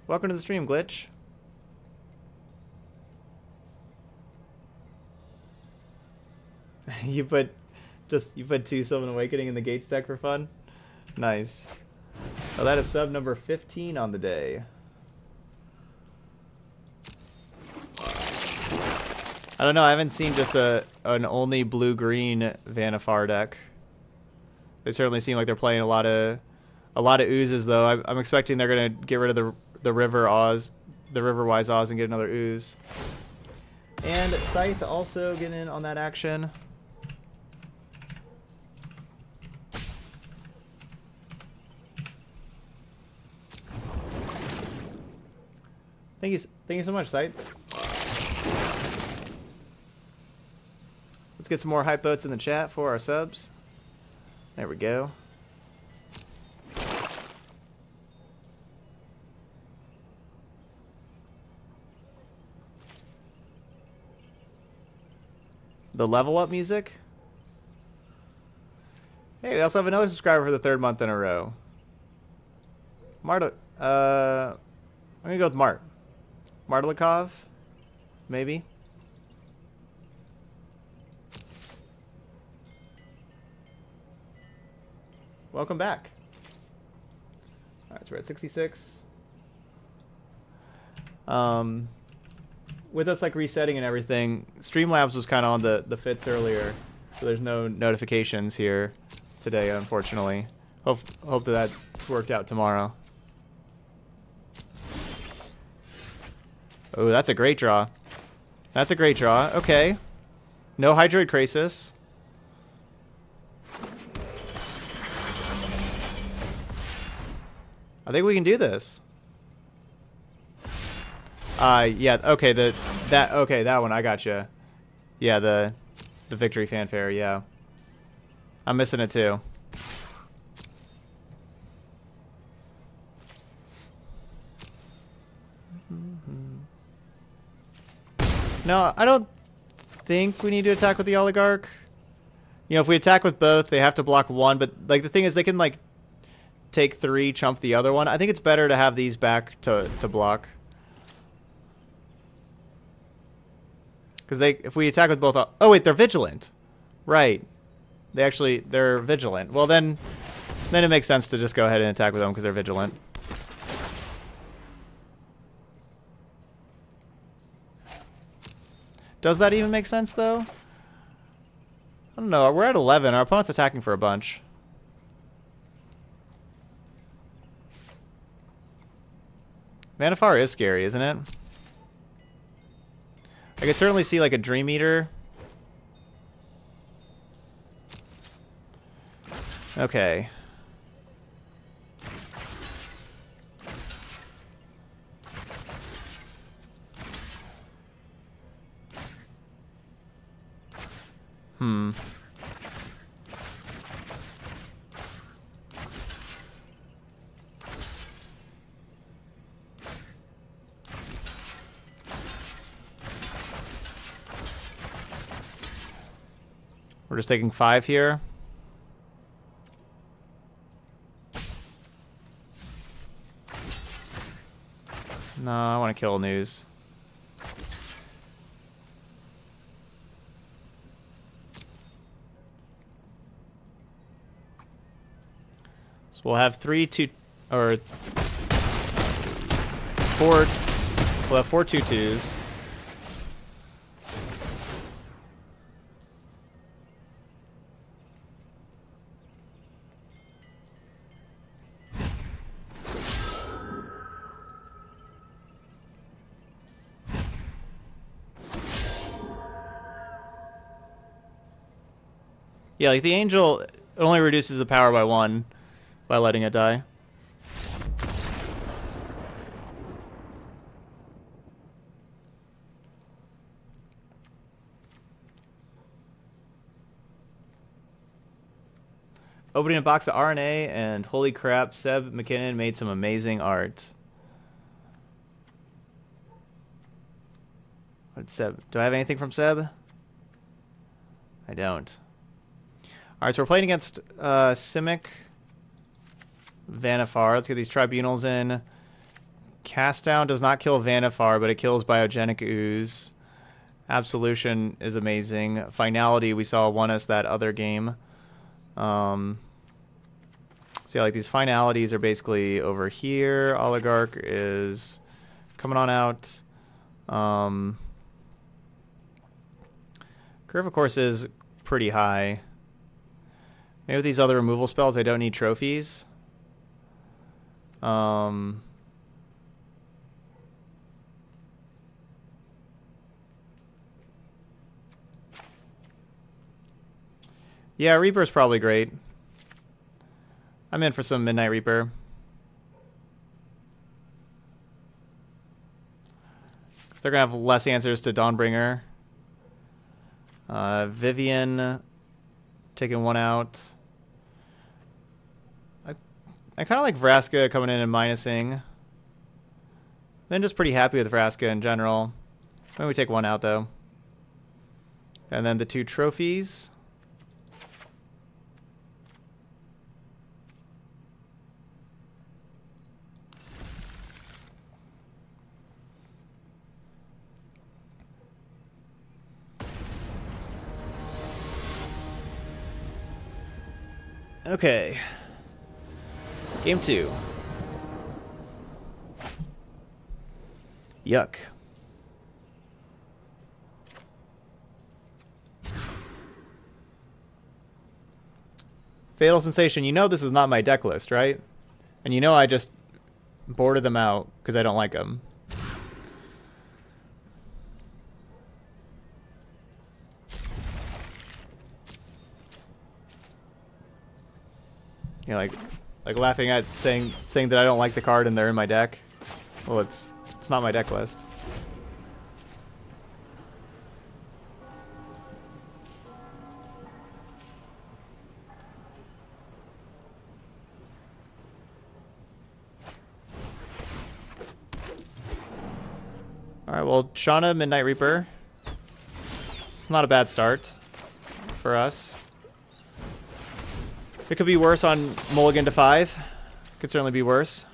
Welcome to the stream, Glitch. you put 2 Sylvan Awakening in the Gates deck for fun? Nice. Oh, that is sub number 15 on the day. I don't know, I haven't seen just an only blue-green Vannifar deck. They certainly seem like they're playing a lot of oozes though. I'm expecting they're gonna get rid of the River Oz, the Riverwise Oz, and get another ooze. And Scythe also getting in on that action. Thank you so much, Scythe. Let's get some more hype votes in the chat for our subs. There we go. The level up music. Hey, we also have another subscriber for the 3rd month in a row. Marta, I'm gonna go with Martlikov, maybe. Welcome back. All right, so we're at 66. With us like resetting and everything, Streamlabs was kind of on the fits earlier, so there's no notifications here today, unfortunately. Hope that worked out tomorrow. Oh, that's a great draw. That's a great draw. Okay. No Hydroid Crisis. I think we can do this. Yeah, okay, that one, I gotcha. Yeah, the victory fanfare, yeah. I'm missing it too. No, I don't think we need to attack with the Oligarch. You know, if we attack with both, they have to block one, but like the thing is they can like take three, chump the other one. I think it's better to have these back to block. Because if we attack with both... Oh, wait, they're vigilant. Right. They're vigilant. Well, then it makes sense to just go ahead and attack with them because they're vigilant. Does that even make sense, though? I don't know. We're at 11. Our opponent's attacking for a bunch. Vannifar is scary, isn't it? I could certainly see like a Dream Eater. Okay. Hmm. We're just taking 5 here. No, I want to kill News. So we'll have 4. We'll have 4 2/2s. Yeah, like the Angel only reduces the power by 1 by letting it die. Opening a box of RNA, and holy crap, Seb McKinnon made some amazing art. What's Seb? Do I have anything from Seb? I don't. Alright, so we're playing against Simic Vannifar. Let's get these Tribunals in. Cast Down does not kill Vannifar, but it kills Biogenic Ooze. Absolution is amazing. Finality, we saw won us that other game. So yeah, like these Finalities are basically over here. Oligarch is coming on out. Curve, of course, is pretty high. Maybe with these other removal spells, I don't need trophies. Yeah, Reaper's probably great. I'm in for some Midnight Reaper. Because they're going to have less answers to Dawnbringer. Vivian taking one out. I kind of like Vraska coming in and minusing. I'm just pretty happy with Vraska in general. Maybe we take one out, though. And then the 2 trophies. Okay. Game 2. Yuck. Fatal Sensation. You know this is not my deck list, right? And you know I just boarded them out because I don't like them. you know, like laughing at saying that I don't like the card and they're in my deck. Well, it's not my deck list. Alright, well, Shauna, Midnight Reaper. It's not a bad start for us. It could be worse on Mulligan to 5. Could certainly be worse.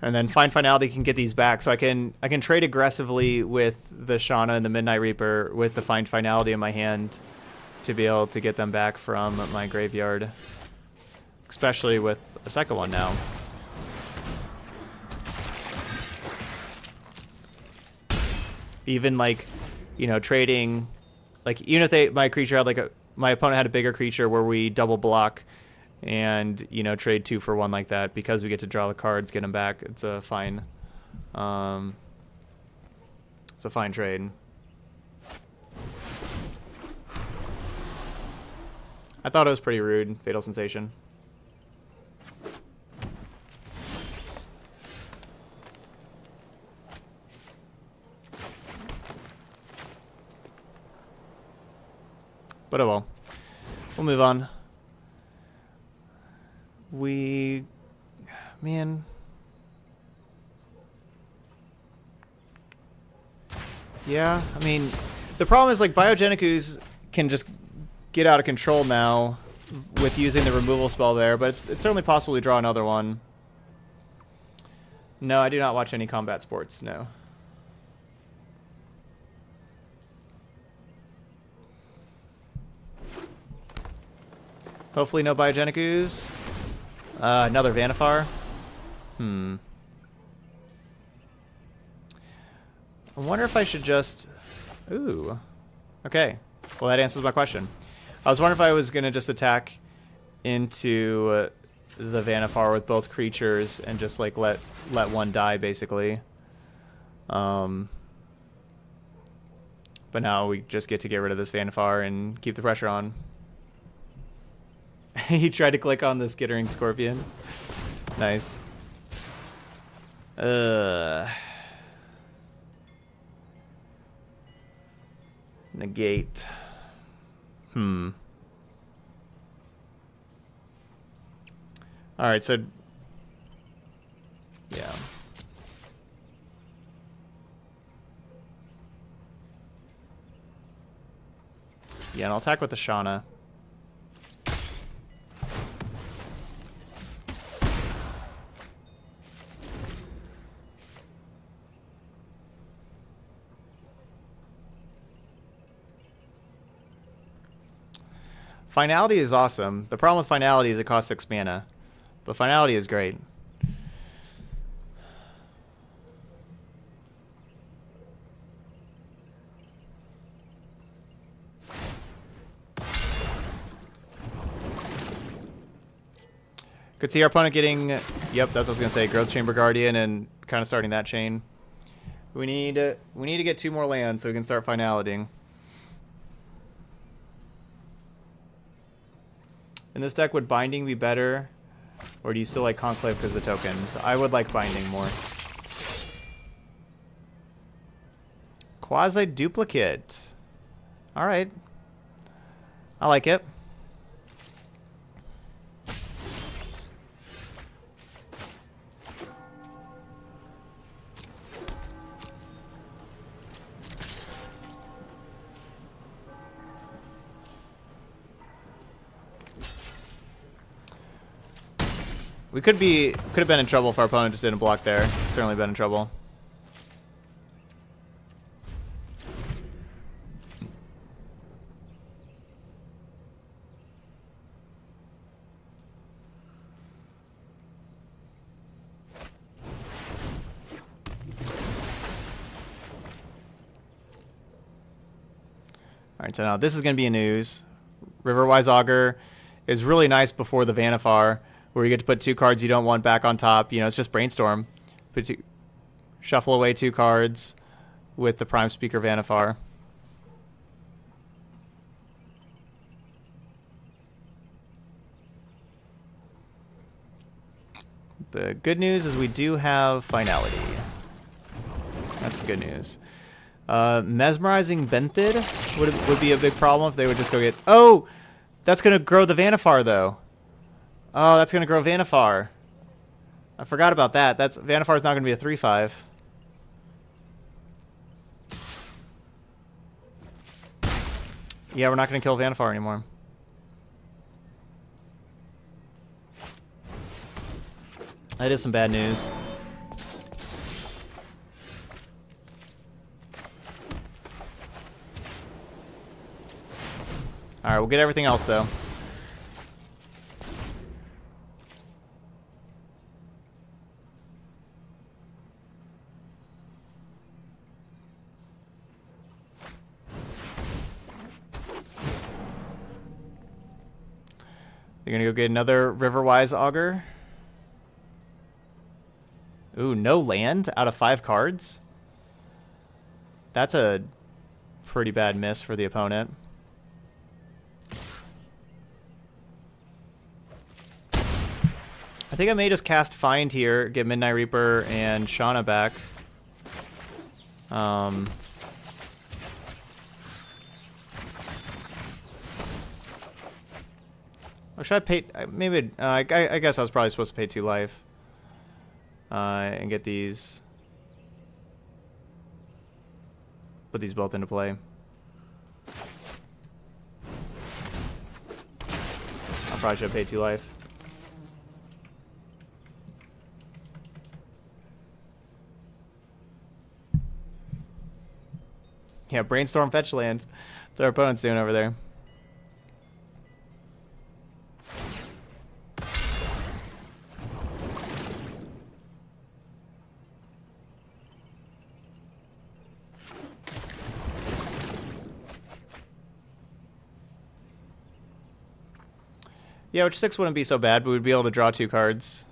And then Find Finality can get these back, so I can trade aggressively with the Shauna and the Midnight Reaper with the Find Finality in my hand to be able to get them back from my graveyard, especially with a second one now. Even like, you know, trading, like even if my creature had like my opponent had a bigger creature where we double block. And, you know, trade 2 for 1 like that because we get to draw the cards, get them back. It's a fine, trade. I thought it was pretty rude, Fatal Sensation. But oh well. We'll move on. Man, yeah, I mean, the problem is, like, Biogenic Ooze can just get out of control now with using the removal spell there, but it's certainly possible to draw another one. No, I do not watch any combat sports, no. Hopefully no Biogenic Ooze. Another Vannifar. I wonder if I should just... Ooh. Okay. Well, that answers my question. I was wondering if I was going to just attack into the Vannifar with both creatures and just, like, let one die, basically. But now we just get to get rid of this Vannifar and keep the pressure on. He tried to click on the Skittering Scorpion. Nice. Negate. Alright, so... Yeah. Yeah, and I'll attack with the Shauna. Finality is awesome. The problem with Finality is it costs 6 mana. But Finality is great. Could see our opponent getting... Yep, that's what I was going to say. Growth Chamber Guardian and kind of starting that chain. We need to get 2 more lands so we can start finalitying. In this deck, would Binding be better? Or do you still like Conclave because of the tokens? I would like Binding more. Quasi-duplicate. Alright. I like it. We could have been in trouble if our opponent just didn't block there. Certainly been in trouble. Alright, so now this is going to be a news. Riverwise Augur is really nice before the Vannifar, where you get to put two cards you don't want back on top. You know, it's just brainstorm. Put two, shuffle away two cards with the Prime Speaker Vannifar. The good news is we do have Finality. That's the good news. Mesmerizing Benthid would be a big problem if they would just go get... Oh! That's going to grow the Vannifar, though. Oh, that's going to grow Vannifar. I forgot about that. That's Vannifar's not going to be a 3-5. Yeah, we're not going to kill Vannifar anymore. That is some bad news. Alright, we'll get everything else, though. They're going to go get another Riverwise Augur. Ooh, no land out of 5 cards? That's a pretty bad miss for the opponent. I think I may just cast Find here, get Midnight Reaper and Shauna back. Or should I pay... Maybe... I guess I was probably supposed to pay 2 life. And get these... Put these both into play. I probably should have paid 2 life. Yeah, brainstorm fetch lands. That's what our opponent's doing over there. Yeah, which 6 wouldn't be so bad, but we'd be able to draw 2 cards.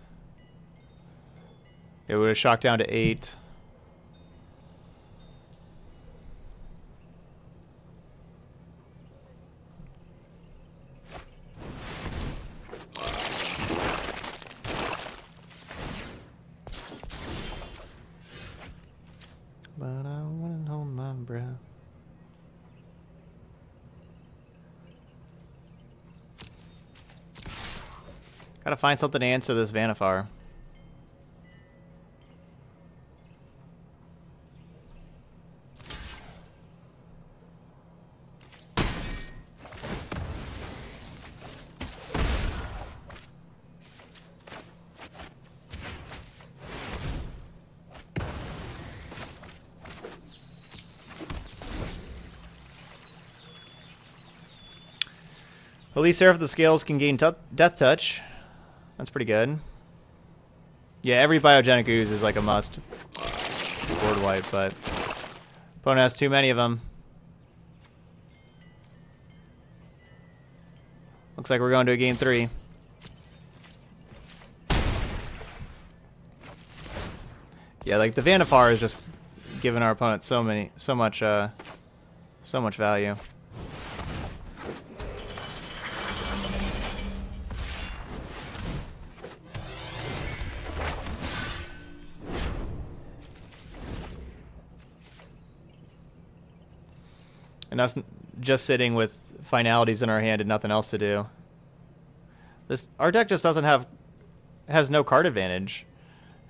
It would have shocked down to 8. Gotta find something to answer this Vannifar. At least Seraph of the Scales can gain Death Touch. That's pretty good. Yeah, every Biogenic Ooze is like a must. Board wipe, but... Opponent has too many of them. Looks like we're going to a game 3. Yeah, like the Vannifar is just giving our opponent so much value. And us just sitting with finalities in our hand and nothing else to do. Our deck just has no card advantage.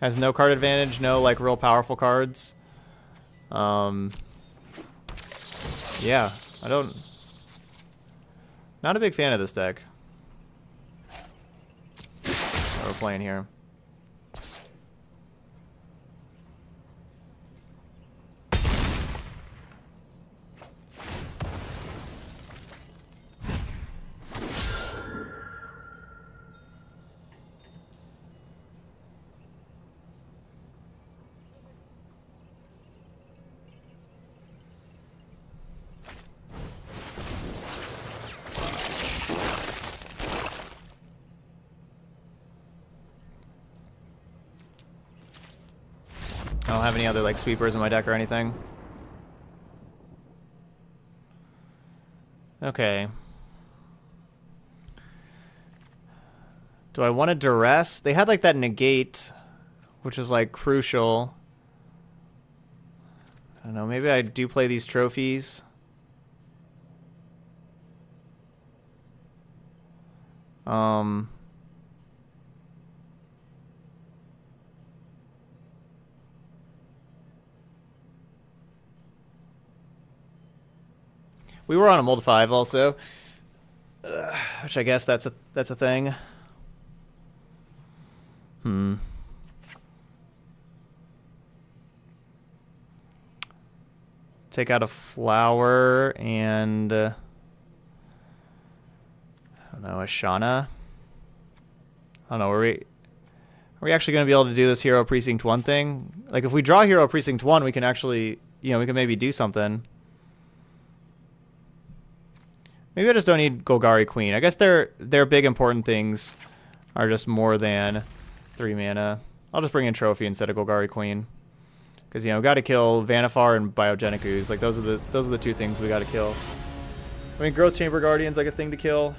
Has no card advantage, no like real powerful cards. Yeah, not a big fan of this deck. We're playing here. I don't have any other like sweepers in my deck or anything. Okay. Do I want to duress? They had like that negate, which is like crucial. I don't know, maybe I do play these trophies. We were on a Multify also, which I guess that's a thing. Take out a flower and I don't know, a Shauna. I don't know. Are we actually going to be able to do this Hero Precinct 1 thing? Like, if we draw Hero Precinct 1, we can actually, you know, we can maybe do something. Maybe I just don't need Golgari Queen. I guess their big important things are just more than 3 mana. I'll just bring in Trophy instead of Golgari Queen, because you know, got to kill Vannifar and Biogenic Ooze. Like those are the two things we got to kill. I mean, Growth Chamber Guardian's like a thing to kill.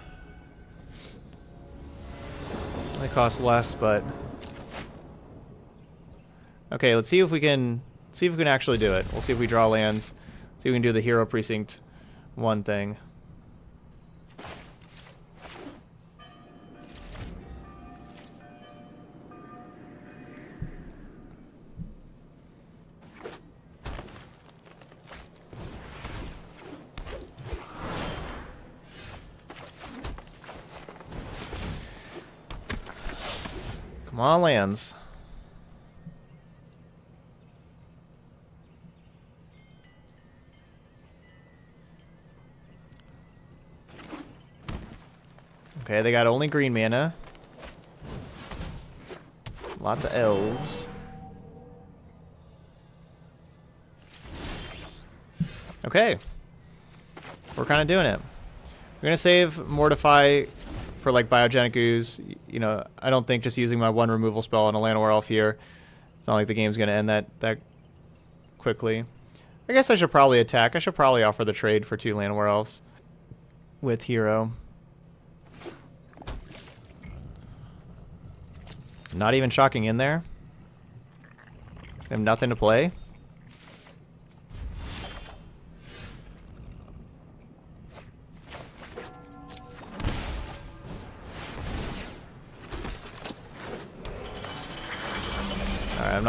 They cost less, but okay. Let's see if we can actually do it. We'll see if we draw lands. Let's see if we can do the Hero Precinct 1 thing. Come on, lands. Okay, they got only green mana. Lots of elves. Okay. We're kind of doing it. We're going to save Mortify for like Biogenic Ooze. You know, I don't think just using my 1 removal spell on a Llanowar Elf here, it's not like the game's going to end that quickly. I guess I should probably attack. I should probably offer the trade for 2 Llanowar Elves with Hero. Not even shocking in there. I have nothing to play.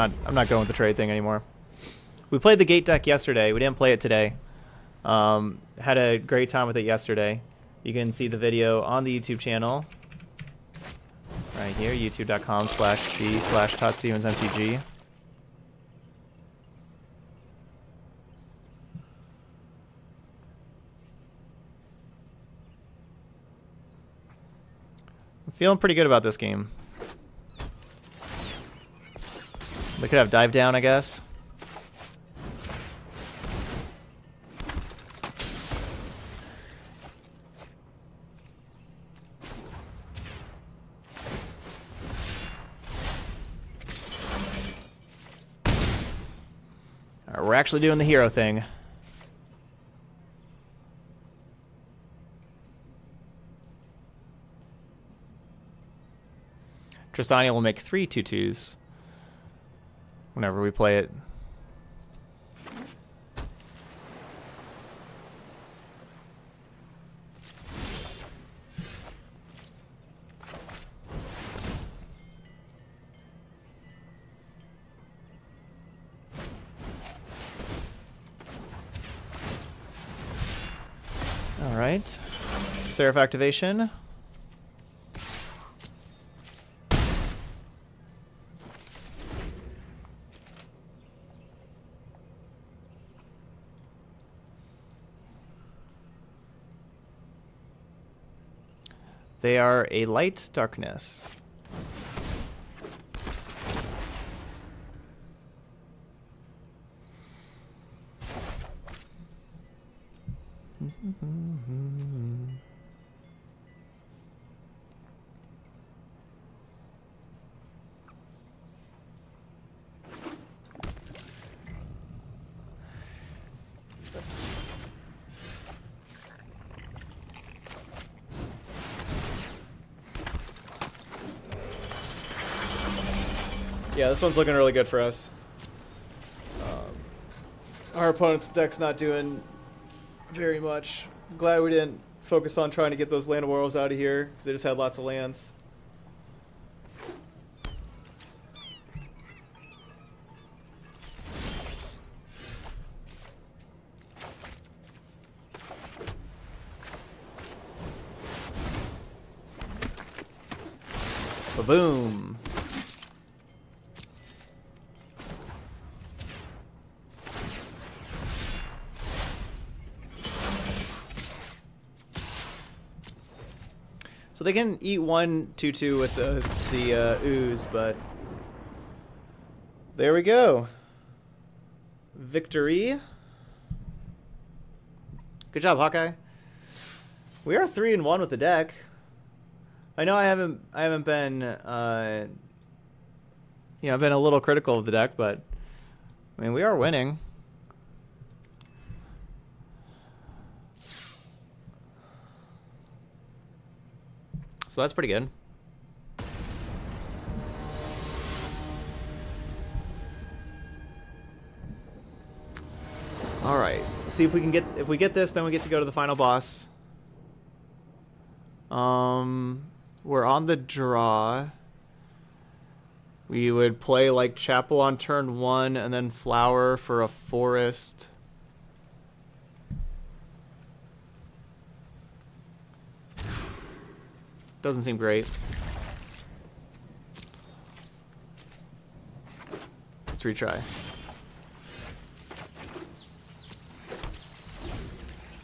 I'm not going with the trade thing anymore. We played the gate deck yesterday. We didn't play it today. Had a great time with it yesterday. You can see the video on the YouTube channel right here, youtube.com/c/ToddStevensMTG. I'm feeling pretty good about this game. They could have dive down, I guess. All right, we're actually doing the hero thing. Trostani will make 3/2/2s. Whenever we play it. All right. Seraph activation. They are a light darkness. Yeah, this one's looking really good for us. Our opponent's deck's not doing very much. I'm glad we didn't focus on trying to get those Llanowar Elves out of here, because they just had lots of lands. Boom. So they can eat 1/2/2 with the ooze, but there we go. Victory. Good job, Hawkeye. We are 3-1 with the deck. I know I haven't been, you know, I've been a little critical of the deck, but I mean, we are winning. So that's pretty good. All right. Let's see if we can get, if we get this, then we get to go to the final boss. We're on the draw. We would play like Chapel on turn 1 and then Flower for a forest. Doesn't seem great. Let's retry.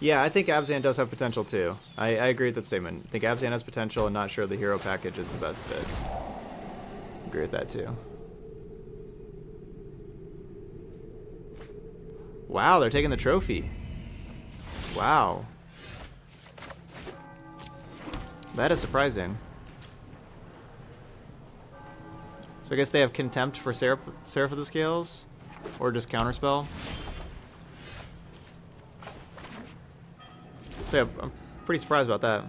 Yeah, I think Abzan does have potential too. I agree with that statement. I think Abzan has potential and not sure the hero package is the best fit. Agree with that too. Wow, they're taking the trophy. Wow. That is surprising. So I guess they have contempt for Seraph of the Scales? Or just counterspell? So yeah, I'm pretty surprised about that.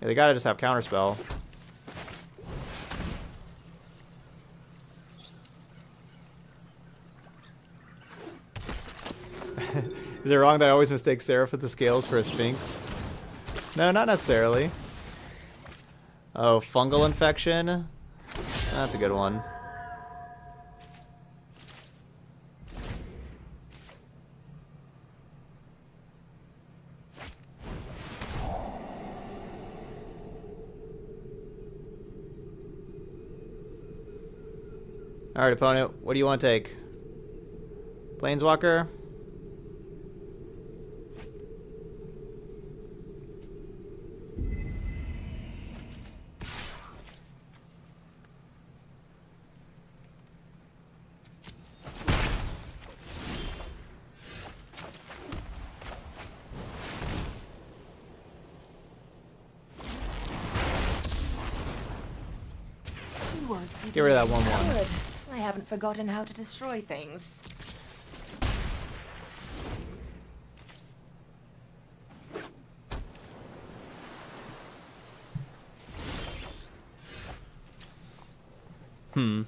Yeah, they gotta just have counterspell. Is it wrong that I always mistake Seraph with the Scales for a Sphinx? No, not necessarily. Oh, fungal infection? That's a good one. Alright, opponent, what do you want to take? Planeswalker? Get rid of that 1/1. I haven't forgotten how to destroy things. Hmm.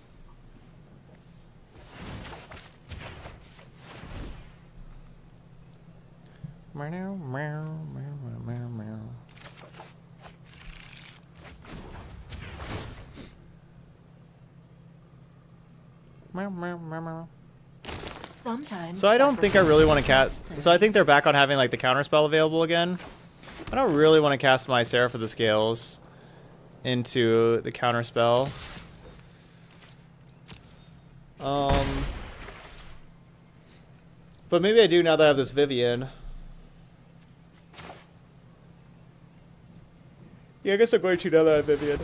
So I don't think I really want to cast... So I think they're back on having like the counterspell available again. I don't really want to cast my Seraph of the Scales into the counterspell. But maybe I do now that I have this Vivian. Yeah, I guess I'm going to now that I have Vivian.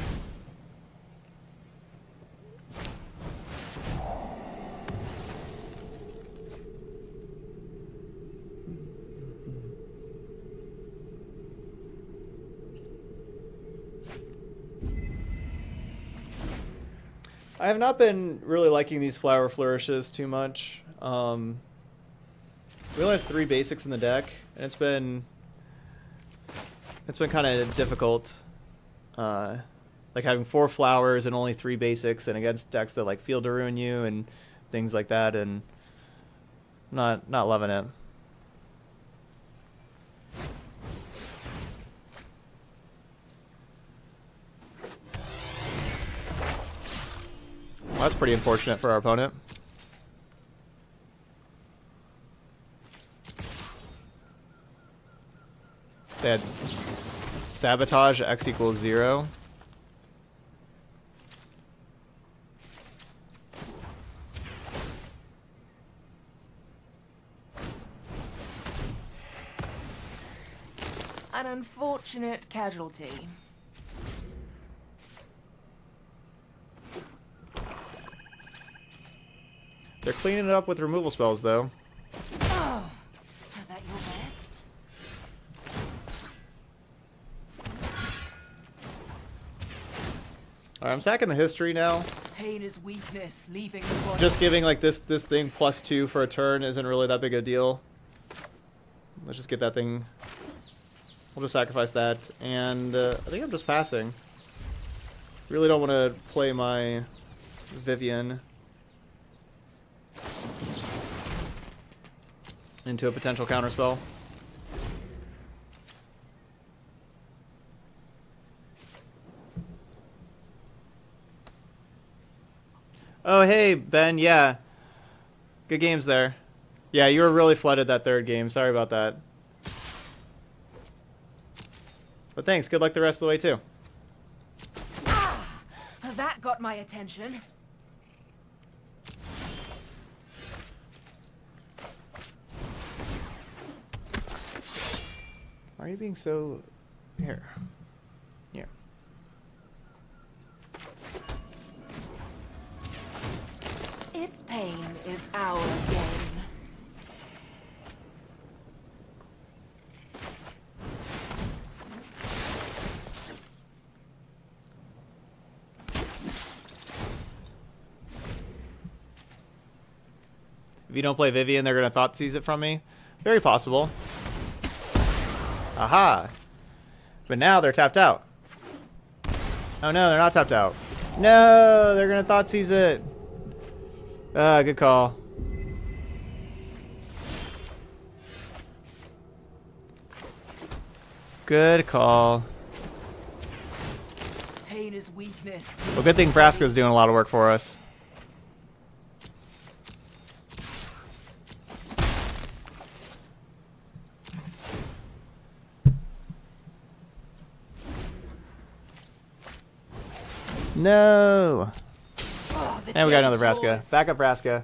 I have not been really liking these Flower Flourishes too much. We only have 3 basics in the deck, and it's been kind of difficult like having 4 flowers and only 3 basics and against decks that like Field to Ruin You and things like that, and not loving it. Well, that's pretty unfortunate for our opponent. That's Sabotage, X = 0. An unfortunate casualty. They're cleaning it up with removal spells, though. Oh, have that your best? Alright, I'm sacking the history now. Pain is weakness, leaving the body. Just giving like this thing +2 for a turn isn't really that big a deal. Let's just get that thing. We'll just sacrifice that, and I think I'm just passing. Really don't want to play my Vivian into a potential counterspell. Oh, hey, Ben, yeah. Good games there. Yeah, you were really flooded that 3rd game. Sorry about that. But thanks. Good luck the rest of the way, too. Ah, that got my attention. Why are you being so... Here. Here. Its pain is our gain. If you don't play Vivian, they're going to Thought Seize it from me. Very possible. Aha. But now they're tapped out. Oh, no, they're not tapped out. No, they're going to Thought Seize it. Good call. Good call. Pain is weakness. Well, good thing Vraska's doing a lot of work for us. No! Oh, and we got another Vraska. Back up Vraska.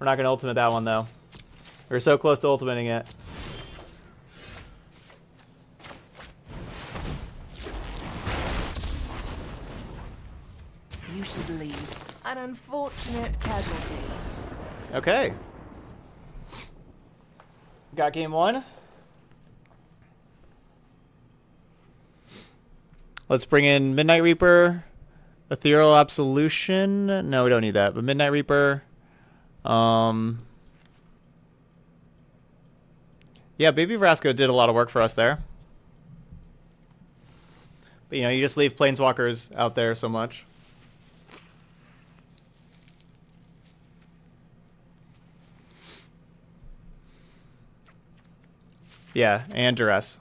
We're not going to ultimate that one, though. We were so close to ultimating it. You should leave. An unfortunate casualty. Okay. Got game 1. Let's bring in Midnight Reaper. Ethereal Absolution. No, we don't need that. But Midnight Reaper. Yeah, Baby Vraska did a lot of work for us there. But, you know, you just leave Planeswalkers out there so much. Yeah, and Duress.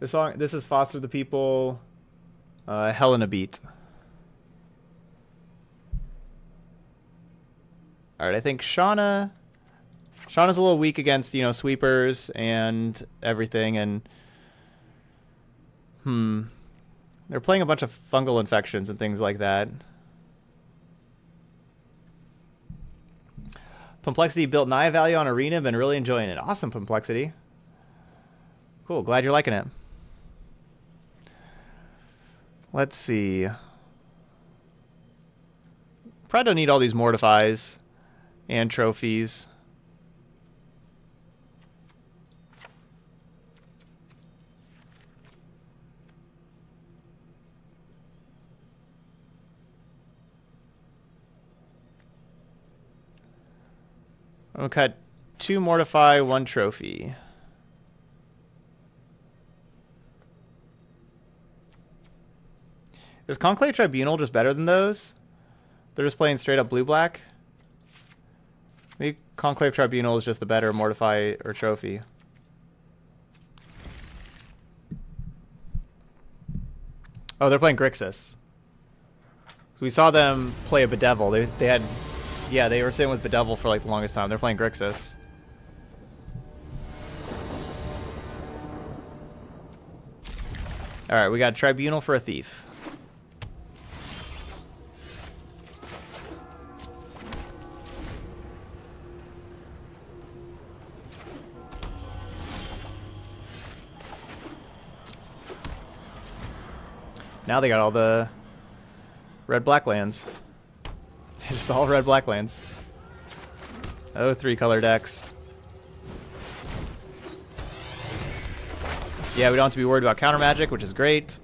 This song, this is Foster the People, Hell in a Beat. All right, I think Shauna's a little weak against, you know, sweepers and everything, and they're playing a bunch of fungal infections and things like that. Pumplexity built an eye value on Arena, been really enjoying it. Awesome, Pumplexity. Cool, glad you're liking it. Let's see. Probably don't need all these Mortifies and trophies. I'm gonna cut 2 Mortify, 1 trophy. Is Conclave Tribunal just better than those? They're just playing straight up blue-black? Maybe Conclave Tribunal is just the better Mortify or Trophy. Oh, they're playing Grixis. So we saw them play a Bedevil. They had... Yeah, they were sitting with Bedevil for like the longest time. They're playing Grixis. Alright, we got Tribunal for a Thief. Now they got all the red-black lands. Just all red-black lands. Oh, three-color decks. Yeah, we don't have to be worried about counter magic, which is great.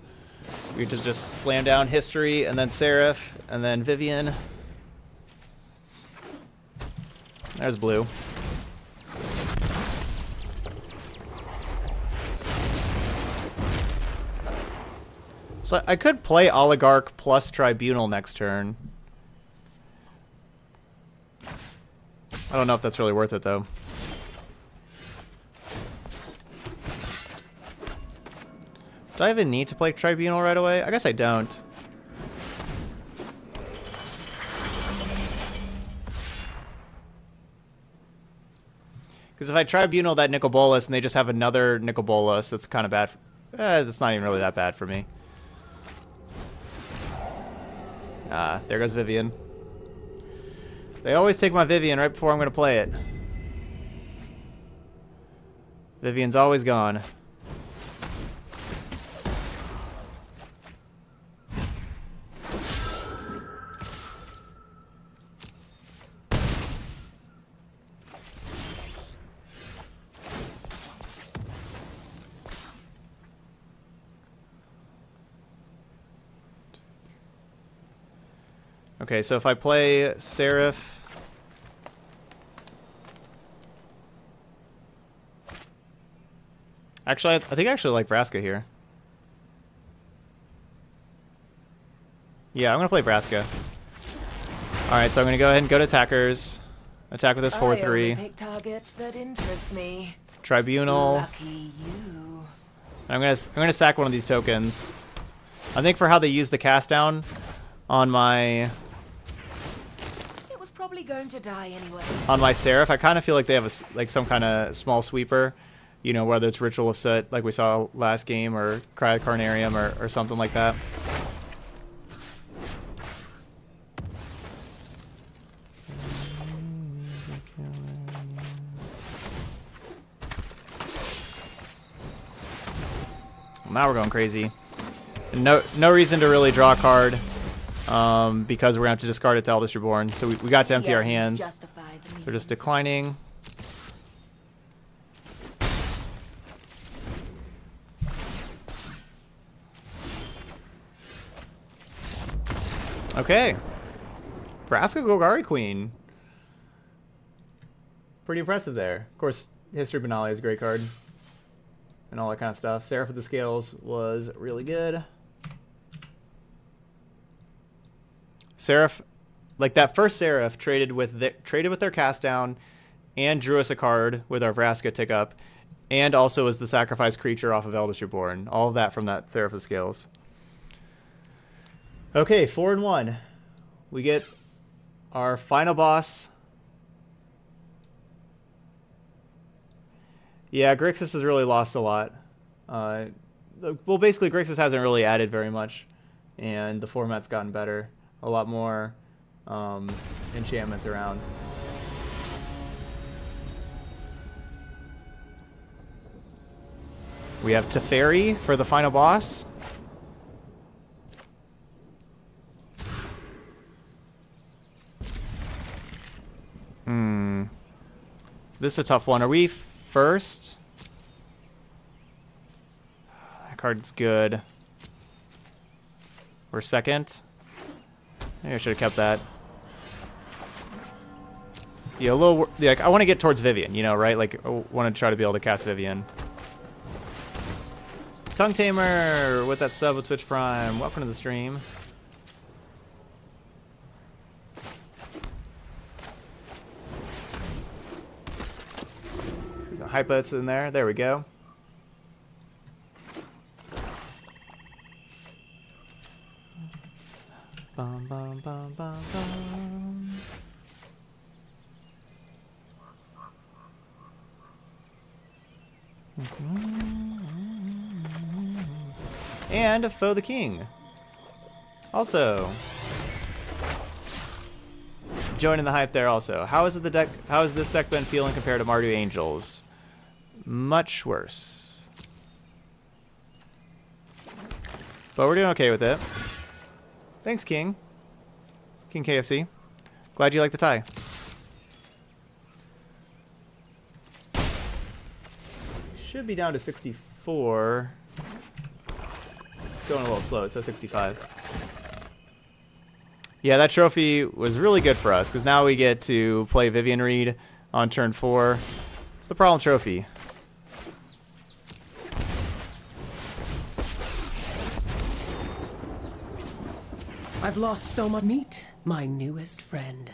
We just slam down History, and then Seraph, and then Vivian. There's blue. So I could play Oligarch plus Tribunal next turn. I don't know if that's really worth it, though. Do I even need to play Tribunal right away? I guess I don't. Because if I Tribunal that Nicol Bolas and they just have another Nicol Bolas, that's kind of bad. That's not even really that bad for me. Ah, there goes Vivian. They always take my Vivian right before I'm going to play it. Vivian's always gone. Okay, so if I play Seraph, actually, I think I actually like Vraska here. Yeah, I'm gonna play Vraska. All right, so I'm gonna go ahead and go to attackers, attack with this 4/3. Pick targets that interest me. Tribunal. Lucky you. I'm gonna sack one of these tokens. I think for how they use the cast down on my. Going to die anyway. On my Seraph, I kind of feel like they have a, like some kind of small sweeper, you know, whether it's Ritual of Set, like we saw last game, or Cry of Carnarium, or something like that. Well, now we're going crazy. No reason to really draw a card. Because we're going to have to discard it to Eldest Reborn. So we got to empty our hands. So we're just declining. Okay. Vraska Golgari Queen. Pretty impressive there. Of course, History Benali is a great card. And all that kind of stuff. Seraph of the Scales was really good. Seraph, like that first Seraph, traded with their cast down, and drew us a card with our Vraska tick up, and also was the sacrifice creature off of Eldest Reborn. All of that from that Seraph of Scales. Okay, 4-1. We get our final boss. Yeah, Grixis has really lost a lot. Well, basically, Grixis hasn't really added very much, and the format's gotten better. A lot more enchantments around. We have Teferi for the final boss. This is a tough one. Are we first? That card's good. We're second. Maybe I should have kept that. Yeah, a little. Like, I want to get towards Vivian, you know, right? Like, I want to try to be able to cast Vivian. Tongue Tamer with that sub with Twitch Prime. Welcome to the stream. Hypo's in there. There we go. Bum, bum, bum, bum, bum. And Foe the King. Also, joining the hype there. Also, how is it the deck? How has this deck been feeling compared to Mardu Angels? Much worse, but we're doing okay with it. Thanks, King. King KFC. Glad you like the tie. Should be down to 64. It's going a little slow. It's at 65. Yeah, that trophy was really good for us because now we get to play Vivian Reed on turn 4. It's the problem trophy. I've lost so much. Meet my newest friend.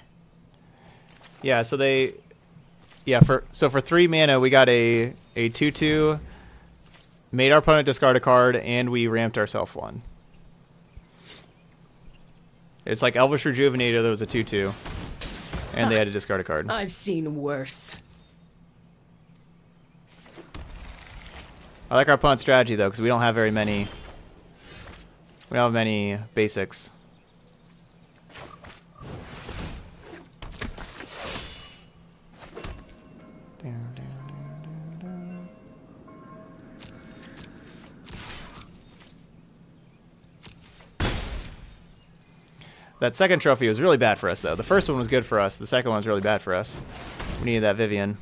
Yeah, so they, yeah, for 3 mana we got a 2/2, made our opponent discard a card, and we ramped ourselves one. It's like Elvish Rejuvenator that was a 2/2, and they had to discard a card. I've seen worse. I like our opponent's strategy though, because we don't have very many. We don't have many basics. That second trophy was really bad for us, though. The first one was good for us. The second one was really bad for us. We needed that Vivian.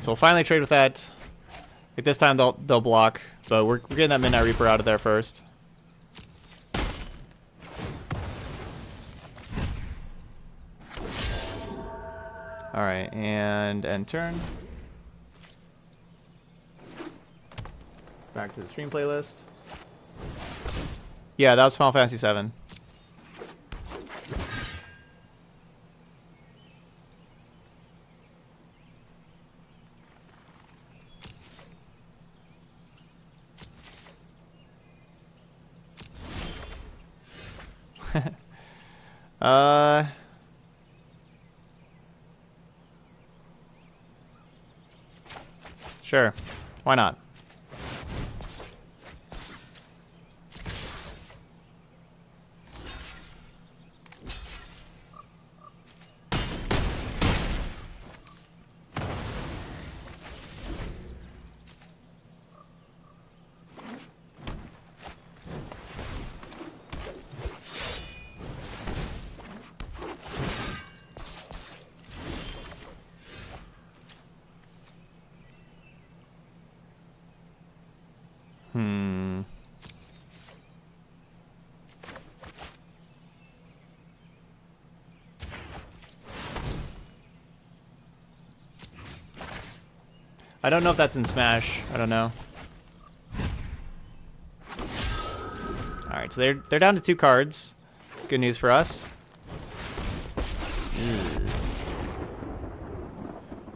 So we'll finally trade with that. Like this time they'll block, but we're getting that Midnight Reaper out of there first. All right, and end turn. Back to the stream playlist. Yeah, that was Final Fantasy VII. Sure. Why not? I don't know if that's in Smash. I don't know. All right, so they're down to 2 cards. Good news for us.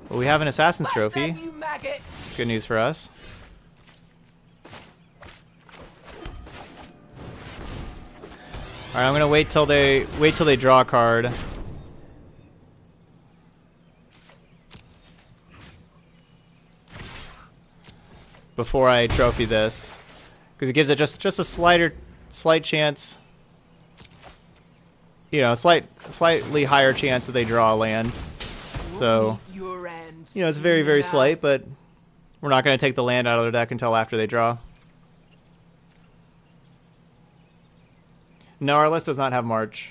Well, we have an Assassin's Trophy. Good news for us. All right, I'm gonna wait till they draw a card. Before I trophy this, because it gives it just a slight chance, you know, slightly higher chance that they draw a land. So, you know, it's very slight, but we're not going to take the land out of their deck until after they draw. No, our list does not have March.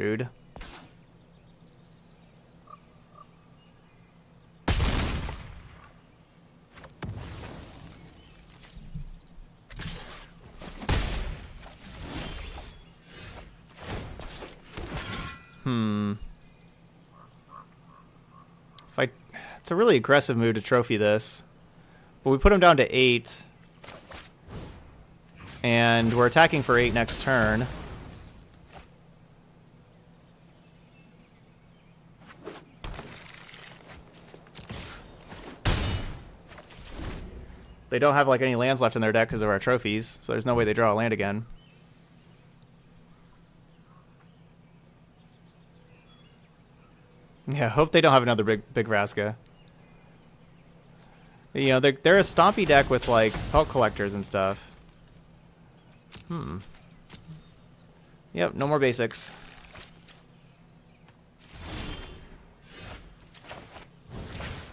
Rude. It's a really aggressive move to trophy this. But we put him down to 8. And we're attacking for 8 next turn. They don't have like any lands left in their deck because of our trophies, so there's no way they draw a land again. Yeah, hope they don't have another big Vraska. You know, they're a stompy deck with like pelt collectors and stuff. Yep, no more basics.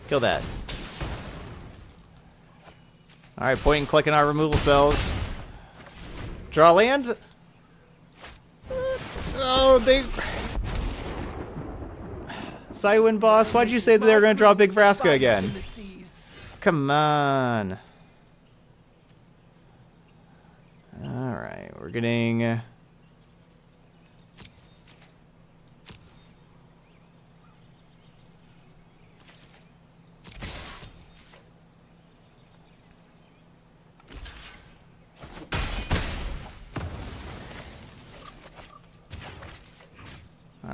Kill that. Alright, point and click in our removal spells. Draw land. Oh, they... Siwin boss, why'd you say that they were going to draw big Vraska again? Come on. Alright, we're getting...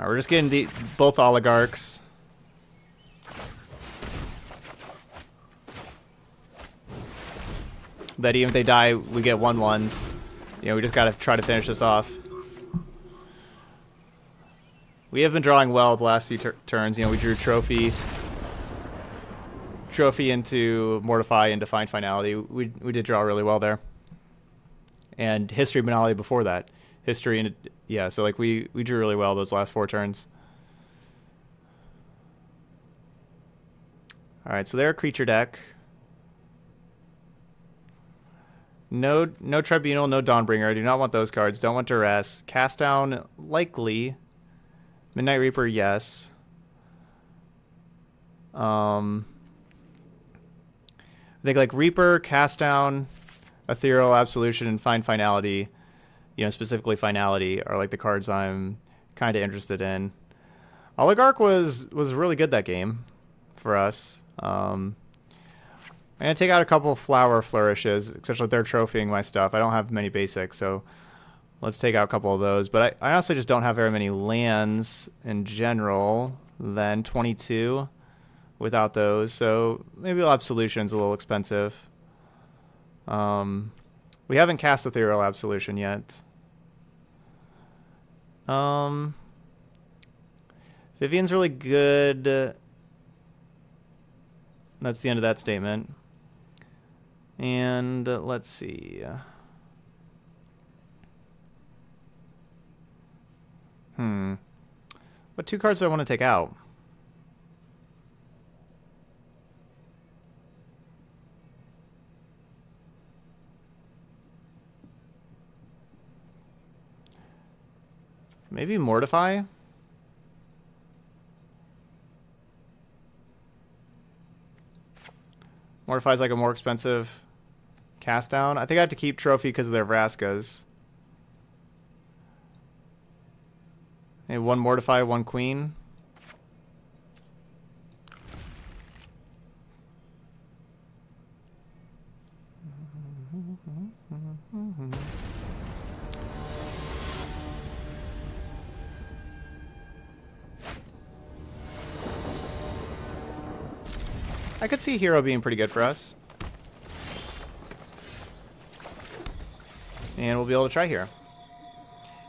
we're just getting the both oligarchs. That even if they die, we get 1/1s. You know, we just gotta try to finish this off. We have been drawing well the last few turns. You know, we drew trophy into Mortify and Defined Finality. We did draw really well there. And History Banality before that. History and yeah, so like we drew really well those last 4 turns. All right, so they're a creature deck. No Tribunal, no Dawnbringer. I do not want those cards. Don't want Duress. Cast Down, likely. Midnight Reaper, yes. I think like Reaper, Cast Down, Ethereal Absolution, and Find Finality. You know, specifically Finality are like the cards I'm kind of interested in. Oligarch was really good that game for us. I'm going to take out a couple Flower Flourishes, especially if they're trophying my stuff. I don't have many basics, so let's take out a couple of those. But I honestly just don't have very many lands in general, then 22 without those. So maybe Absolution's a little expensive. We haven't cast Ethereal Absolution yet. Vivian's really good. That's the end of that statement. And let's see. What 2 cards do I want to take out? Maybe Mortify? Mortify's like a more expensive Cast Down. I think I have to keep Trophy because of their Vraskas. And 1 Mortify, 1 Queen. I could see Hero being pretty good for us. And we'll be able to try Hero.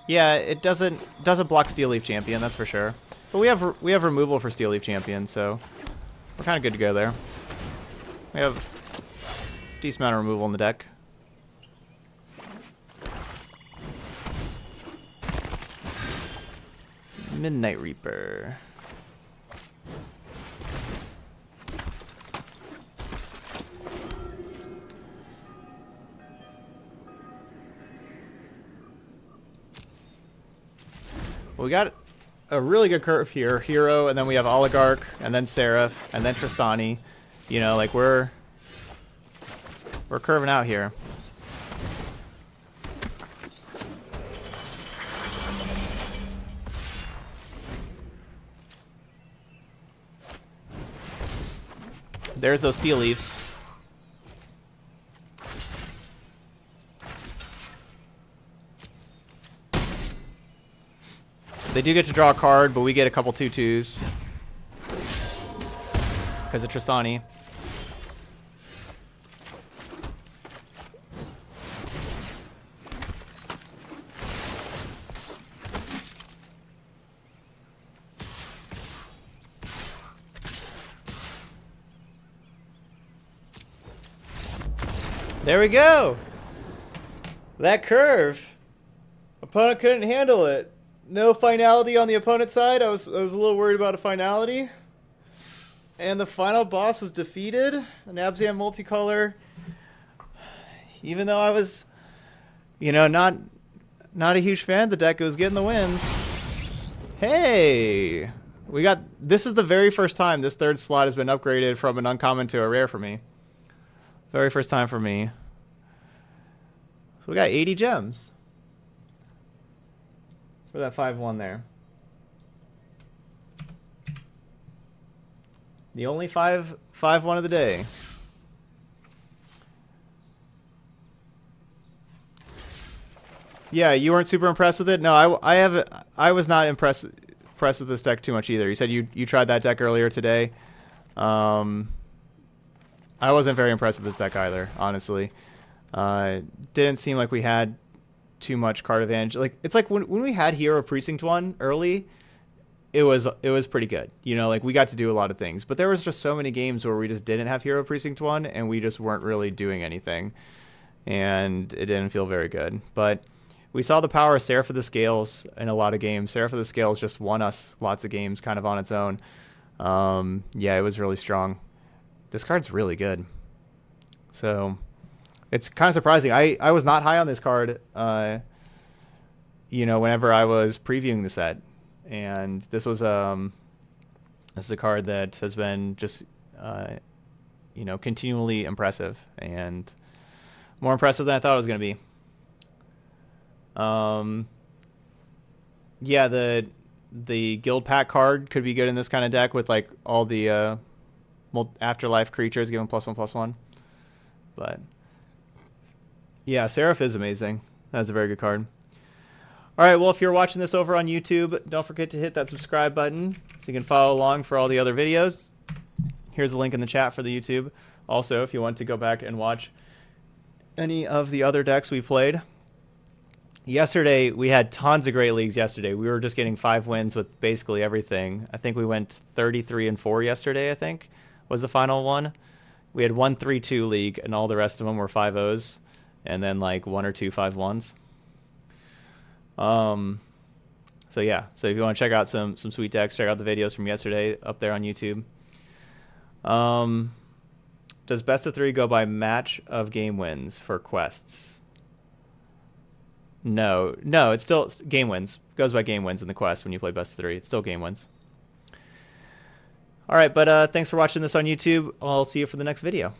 Yeah, it doesn't block Steel Leaf Champion, that's for sure. But we have removal for Steel Leaf Champion, so we're kind of good to go there. We have a decent amount of removal in the deck. Midnight Reaper. We got a really good curve here. Hero, and then we have Oligarch, and then Seraph, and then Trostani. You know, like, we're curving out here. There's those steel leaves. They do get to draw a card, but we get a couple 2/2s because of Trostani. There we go. That curve. Opponent couldn't handle it. No finality on the opponent's side. I was a little worried about a finality. And the final boss was defeated. An Abzan Multicolor. Even though I was, you know, not a huge fan of the deck, it was getting the wins. Hey! We got... This is the very first time this third slot has been upgraded from an uncommon to a rare for me. Very first time for me. So we got 80 gems. For that 5-1 there. The only 5-1 of the day. Yeah, you weren't super impressed with it? No, I was not impressed with this deck too much either. You said you tried that deck earlier today. I wasn't very impressed with this deck either, honestly. Didn't seem like we had too much card advantage. Like, it's like when we had Hero of Precinct 1 early, it was pretty good. You know, like, we got to do a lot of things, but there was just so many games where we just didn't have Hero of Precinct 1 and we just weren't really doing anything, and it didn't feel very good. But we saw the power of Seraph of the Scales in a lot of games. Seraph of the Scales just won us lots of games kind of on its own. Yeah, it was really strong. This card's really good. So it's kind of surprising. I was not high on this card, you know, whenever I was previewing the set. And this was this is a card that has been just, you know, continually impressive. And more impressive than I thought it was going to be. Yeah, the Guild Pack card could be good in this kind of deck with, like, all the... afterlife creatures, give them +1/+1. But yeah, Seraph is amazing. That's a very good card. All right, well, if you're watching this over on YouTube, don't forget to hit that subscribe button so you can follow along for all the other videos. Here's a link in the chat for the YouTube. Also, if you want to go back and watch any of the other decks we played. Yesterday, we had tons of great leagues yesterday. We were just getting 5 wins with basically everything. I think we went 33-4 yesterday, I think, was the final one. We had 1 3-2 league, and all the rest of them were 5-0s, and then like 1 or 2 5-1s. So yeah, so if you want to check out some sweet decks, check out the videos from yesterday up there on YouTube. Does best of 3 go by match of game wins for quests? No, it's still game wins. It goes by game wins in the quest when you play best of 3. It's still game wins. All right, but thanks for watching this on YouTube. I'll see you for the next video.